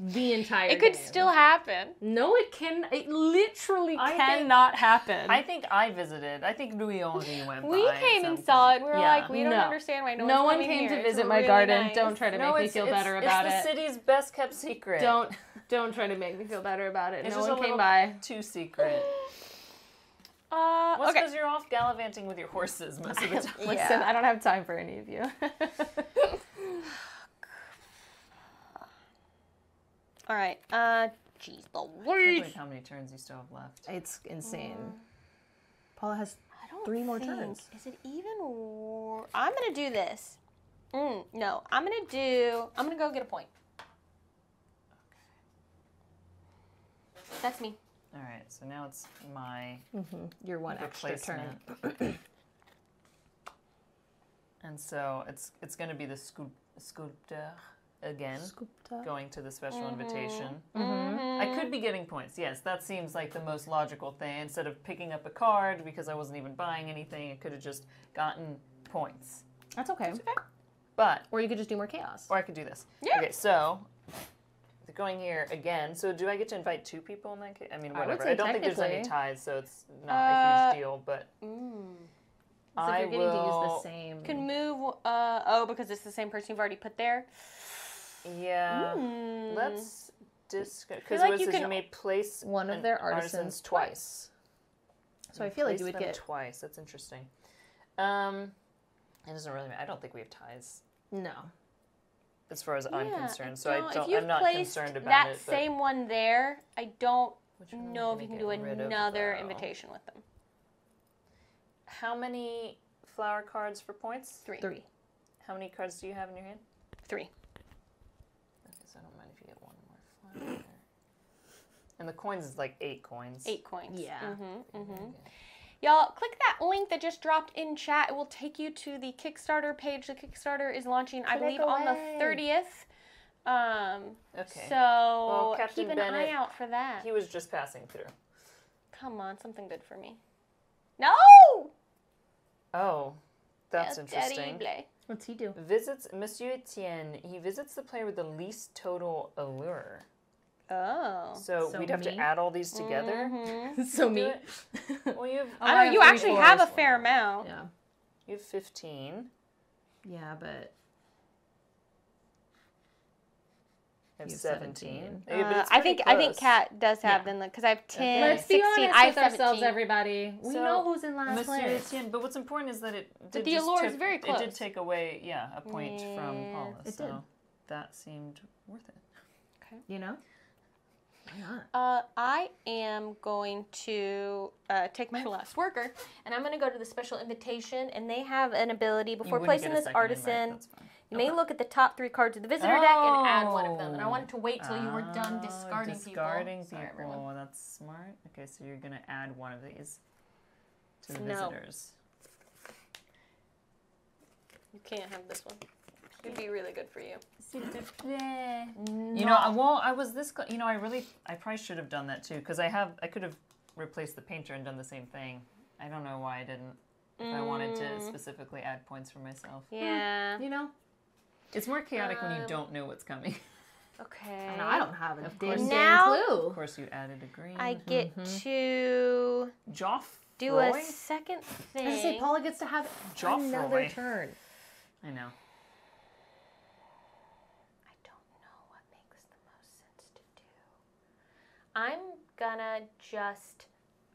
The entire It could game. Still happen. No, it can. It literally cannot happen. I think I visited. I think Louis-Henri went by. We came and saw it. We were like, we don't understand why no one came to visit my garden. Nice. Don't try to make me feel better about it. It's the city's best kept secret. Don't try to make me feel better about it. It's no one came by. Too secret. Well, because you're off gallivanting with your horses most of the time. Listen, I don't have time for any of you. All right. Jeez, the word. How many turns you still have left? It's insane. Paula has 3 more turns. Is it even? I'm gonna do this. I'm gonna go get a point. That's me. All right, so now it's my your one extra turn. And so it's going to be the sculpteur again, going to the special invitation. I could be getting points. Yes, that seems like the most logical thing. Instead of picking up a card because I wasn't even buying anything, I could have just gotten points. That's okay. That's okay. But or you could just do more chaos. Or I could do this. Yeah. Okay, so going here again. So do I get to invite two people in that case? I mean, whatever. I don't think there's any ties, so it's not a huge deal, but so if you're getting to use the same. Can move, oh, because it's the same person you've already put there? Yeah. Let's discuss. Because like you may place one of their artisans twice. So I feel like you would get twice. That's interesting. It doesn't really matter. I don't think we have ties. No. As far as I'm concerned, so I'm not concerned about that same one there. I don't know if you can do another invitation with them. How many flower cards for points? Three. How many cards do you have in your hand? Three. Okay, so I don't mind if you get one more flower. And the coins is like 8 coins. 8 coins. Yeah. Y'all, click that link that just dropped in chat. It will take you to the Kickstarter page. The Kickstarter is launching, I believe, on the 30th. Okay. So well, keep an eye out for that. He was just passing through. Come on, something good for me. No! Oh, that's interesting. Terrible. What's he do? Visits Monsieur Etienne. He visits the player with the least total allure. Oh. So we'd have to add all these together. So me. Well, you have, I know you actually have a fair amount. Yeah. You have 15. Yeah, but I have 17. I think Kat does have them because I have 10. Let's 16, be honest with ourselves, everybody. We know who's in last place. But what's important is that it did is very close. It did take away a point from Paula. It did. That seemed worth it. Okay. You know. I am going to take my last worker, and I'm going to go to the special invitation, and they have an ability. Before placing this artisan, you may look at the top 3 cards of the visitor deck and add one of them. And I wanted to wait till you were done discarding people. Sorry, that's smart. Okay, so you're going to add one of these to the visitors. You can't have this one. It'd be really good for you. You know, I was this. You know, I probably should have done that too, because I could have replaced the painter and done the same thing. I don't know why I didn't. If I wanted to specifically add points for myself. Yeah. You know, it's more chaotic when you don't know what's coming. Okay. And I don't have a damn clue. Of course, you added a green. I get to do a second thing. I say Paula gets to have another turn. I know. I'm gonna just.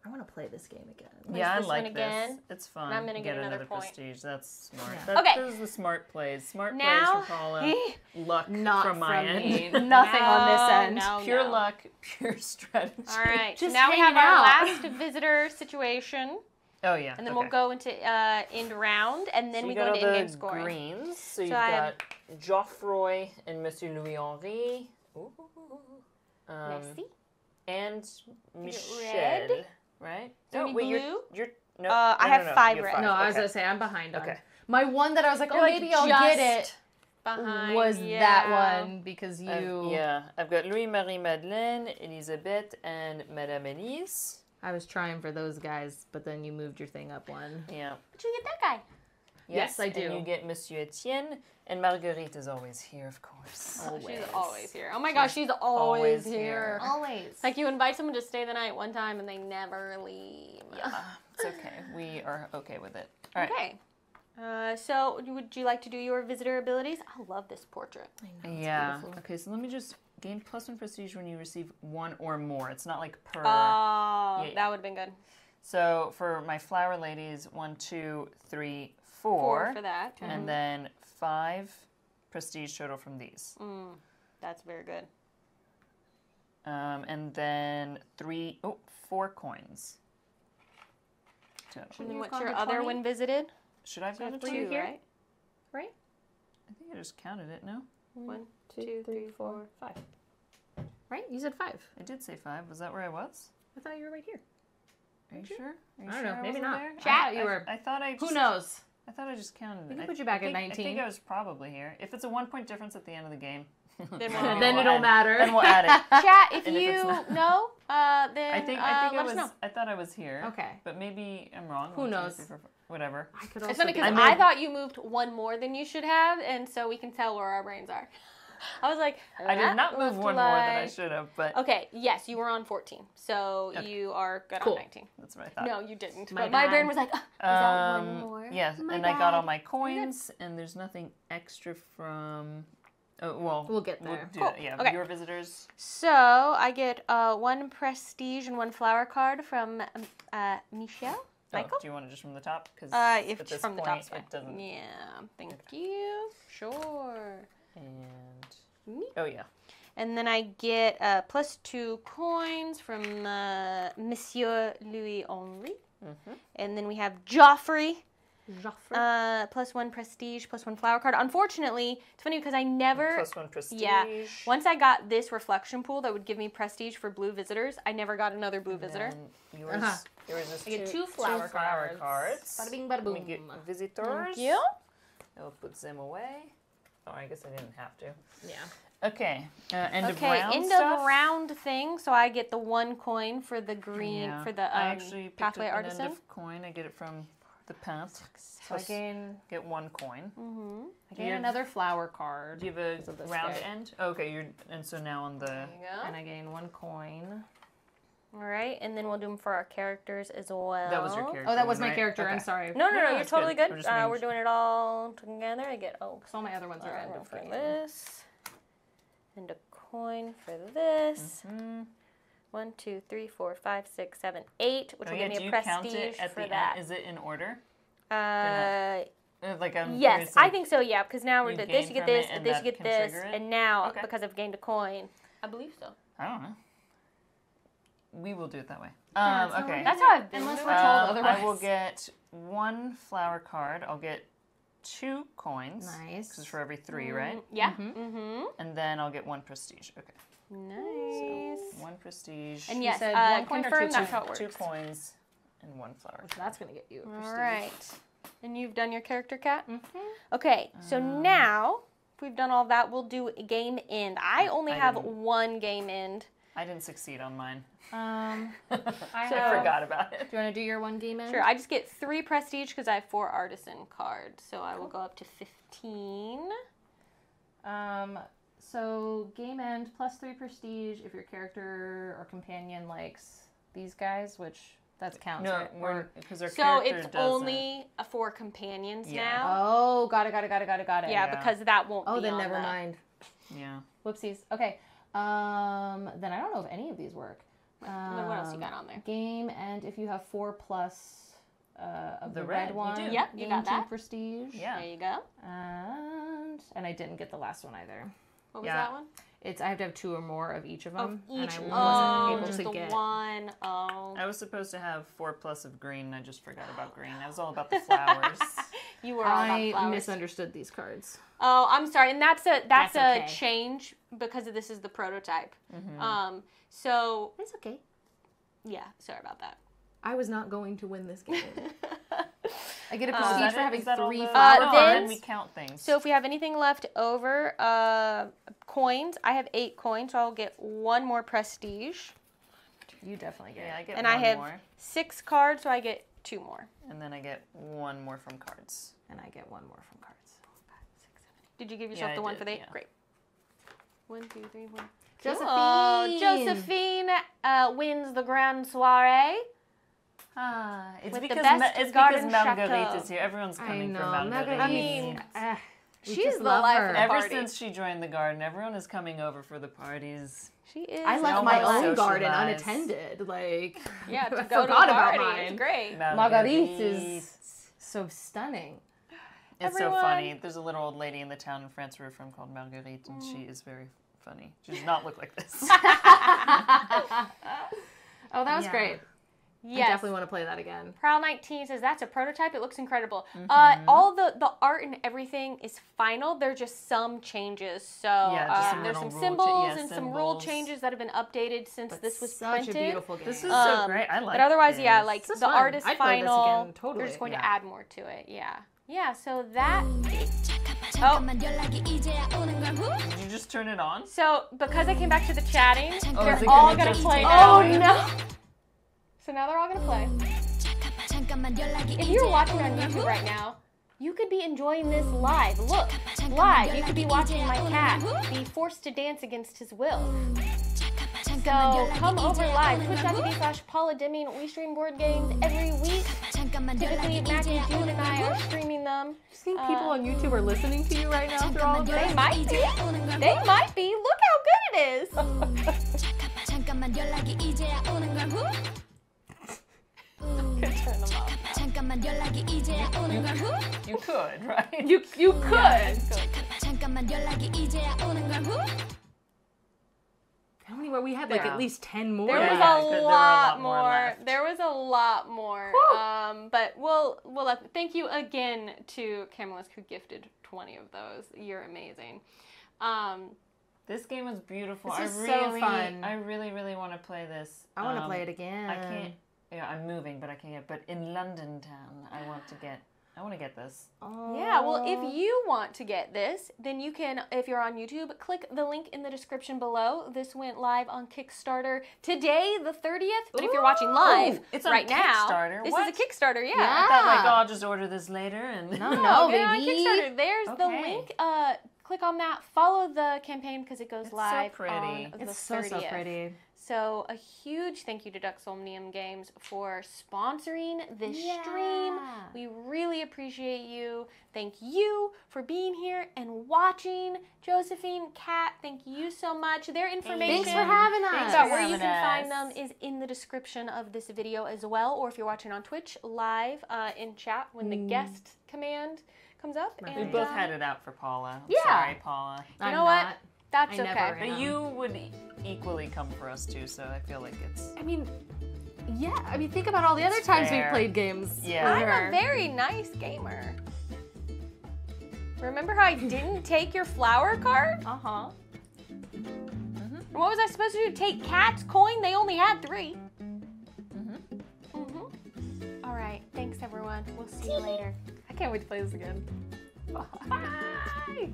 I want to play this game again. Yeah, I like this. It's fun. And I'm gonna get another prestige. That's smart. Yeah. Okay. Those are the smart plays. Smart plays from Paula. Luck not from my end. Nothing on this end. Pure luck, pure strategy. All right. Just now we have our last visitor situation. Oh yeah. And then we'll go into end round, and then we go into in-game scoring. Greens. So you've got Joffrey and Monsieur Louis-Henri. Ooh. Merci. And Michel, right? No, wait, blue? You're no. I have 5 red. No, I was gonna say I'm behind on. Okay. My one that I was like, oh, maybe I'll get it. Behind was that one because you. I've got Louis-Marie Madeleine, Elizabeth, and Madame Elise. I was trying for those guys, but then you moved your thing up one. Yeah. But you get that guy. Yes, I do. And you get Monsieur Etienne, and Marguerite is always here, of course. Oh, she's always here. Oh my gosh, she's always here. Always. Like you invite someone to stay the night one time and they never leave. Yeah, it's okay. We are okay with it. All right. Okay. So would you like to do your visitor abilities? I love this portrait. I know, beautiful. Okay, so let me just gain +1 prestige when you receive 1 or more. It's not like per. Oh, that would have been good. So for my flower ladies, 1, 2, 3, 4 for that. And then 5 prestige total from these. That's very good. And then 4 coins total. And then what's your other when visited? Should I have gone to 2 here? Right? I think I just counted it, no? 1, 2, 3, 4, 5. Right? You said 5. I did say 5. Was that where I was? I thought you were right here. Are you sure? I don't know. Maybe not. There? Chat, you were. I thought I. Just, who knows? I thought I just counted. We can put you back at 19. I think I was probably here. If it's a 1-point difference at the end of the game, then it'll matter. Then we'll add it. Chat, if you know, then let us know. I thought I was here. Okay. But maybe I'm wrong. Who knows? Whatever. It's funny because I thought you moved one more than you should have, and so we can tell where our brains are. I was like, I did not move one more than I should have, but... Okay, yes, you were on 14, so you are good on 19. That's what I thought. No, you didn't. But my brain was like, is that one more? Yes, and I got all my coins, and there's nothing extra from... well, we'll get there. Cool. Yeah, okay. Your visitors. So, I get 1 prestige and 1 flower card from Michel. Michael? Oh, do you want it just from the top? Because if it's from the top, it's fine. Yeah, thank you. Sure. And oh yeah, and then I get +2 coins from Monsieur Louis-Henri, and then we have Joffrey. Joffrey. +1 prestige, +1 flower card. Unfortunately, it's funny because I never... +1 prestige. Yeah. Once I got this reflection pool that would give me prestige for blue visitors, I never got another blue visitor. Yours, yours is I get two flower cards. Bada bing, bada boom. Let me get visitors. Thank you. I'll put them away. Oh, I guess I didn't have to. Yeah. Okay. End of round thing. So I get the 1 coin for the green for the pathway artisan. End of coin. I get it from the path. So I get 1 coin. Mm-hmm. I get another flower card. Do you have a round end? Oh, okay. And so now on the. There you go. And I gain 1 coin. All right, and then we'll do them for our characters as well. That was your character. Oh, that was my character. Okay. I'm sorry. No, you're totally good. We're doing it all together. I get because all my other ones are random for this, and a coin for this. 1, 2, 3, 4, 5, 6, 7, 8, which will give me a prestige for that. Is it in order? Like yes, I think so. Yeah, because now we're this. You get this. This you get this. And now because I've gained a coin, I believe so. I don't know. We will do it that way. Okay. That's how I've been. Unless we're told otherwise. I will get 1 flower card. I'll get 2 coins. Nice. Because for every 3, right? Yeah. And then I'll get 1 prestige. Okay. Nice. So 1 prestige. And yes, confirm that's how it works. 2 coins and 1 flower card. So that's going to get you a prestige. All right. And you've done your character, Kat? Okay. So now, if we've done all that, we'll do a game end. I only have 1 game end. I didn't succeed on mine. I forgot about it. Do you want to do your 1 game in? Sure. I just get 3 prestige because I have 4 artisan cards, so I will go up to 15. So game end +3 prestige if your character or companion likes these guys, which that's counts. No, because their character doesn't. So it's only for companions now. Oh, got it. Yeah, because that won't. Oh, then never mind. Yeah. Whoopsies. Okay. Then I don't know if any of these work. What else you got on there? Game, and if you have 4 plus of the red one, yep, you got that. Prestige. Yeah. There you go. And I didn't get the last one either. What was that one? It's I have to have 2 or more of each of them. Of each and I wasn't able to get one. Oh. I was supposed to have 4 plus of green, and I just forgot about green. I was all about the flowers. You were all about flowers. I misunderstood these cards. Oh, I'm sorry. And that's a change because this is the prototype. So it's okay. Yeah, sorry about that. I was not going to win this game. I get a prestige for having 3 flowers. Then we count things. So if we have anything left over, coins. I have 8 coins, so I'll get 1 more prestige. You definitely get. Yeah, I get and 1 more. And I have more. 6 cards, so I get 2 more. And then I get 1 more from cards. And I get 1 more from cards. 5, 6, 7, 8. Did you give yourself the one for the 8? Yeah. Great. 1, 2, 3, 1. Josephine. Oh, Josephine wins the grand soiree. Ah, it's because Marguerite is here. Everyone's coming for Marguerite. I mean, she's the life of the party. Ever since she joined the garden, everyone is coming over for the parties. She is. I left my own garden unattended. Like, yeah, to go to a party. It's great. Marguerite is so stunning. It's so funny. There's a little old lady in the town in France we're from called Marguerite, and she is very funny. She does not look like this. Oh, that was great. Yes. I definitely want to play that again. Prowl 19 says, that's a prototype. It looks incredible. Mm-hmm. All the art and everything is final. There are just some changes. So yeah, there's some symbols and some rule changes that have been updated since this was printed. Such a beautiful game. This is so great. I like it. But otherwise, yeah, like the art is final. Play this again, totally. They're just going to add more to it. Yeah. Yeah, so that... Oh. Did you just turn it on? So, because I came back to the chatting, they're all going to play now. Oh, no. So now they're all gonna play. If you're watching on YouTube right now, you could be enjoying this live. Look, live. You could be watching my cat be forced to dance against his will. So come over live, twitch.tv/Paula Deming. We stream board games every week. Typically, Matthew, Jules, and I are streaming them. You see, people on YouTube are listening to you right now through all of this. They might be. They might be. Look how good it is. Turn them off. You could, right? You could. Yeah, how many were we had? Like at least 10 more. There was a lot more. There was a lot more. But we'll thank you again to Camelisk who gifted 20 of those. You're amazing. This game was beautiful. This is so fun. I really, really want to play this. I want to play it again. I can't. Yeah, I'm moving, but I can't get. But in London town, I want to get this. Oh. Yeah, well, if you want to get this, then you can. If you're on YouTube, click the link in the description below. This went live on Kickstarter today, the 30th. But if you're watching live it's right now, Kickstarter. This is a Kickstarter. Yeah. I thought like, oh, I'll just order this later and no, baby. On Kickstarter. There's the link. Click on that. Follow the campaign because it goes live. So on the 30th. It's so pretty. So a huge thank you to Dux Somnium Games for sponsoring this stream. We really appreciate you. Thank you for being here and watching. Josephine, Kat, thank you so much. Their information about where you can find them is in the description of this video as well. Or if you're watching on Twitch live in chat when the guest command comes up. Right. And, we both had it out for Paula. I'm sorry, Paula. You know what? That's okay. But you would equally come for us too, so I feel like it's... I mean, yeah. I mean, think about all the other times we've played games. Yeah. I'm a very nice gamer. Remember how I didn't take your flower card? Uh-huh. Mm-hmm. What was I supposed to do? Take Kat's coin? They only had 3. Mm-hmm. Mm-hmm. All right. Thanks, everyone. We'll see you later. I can't wait to play this again. Bye.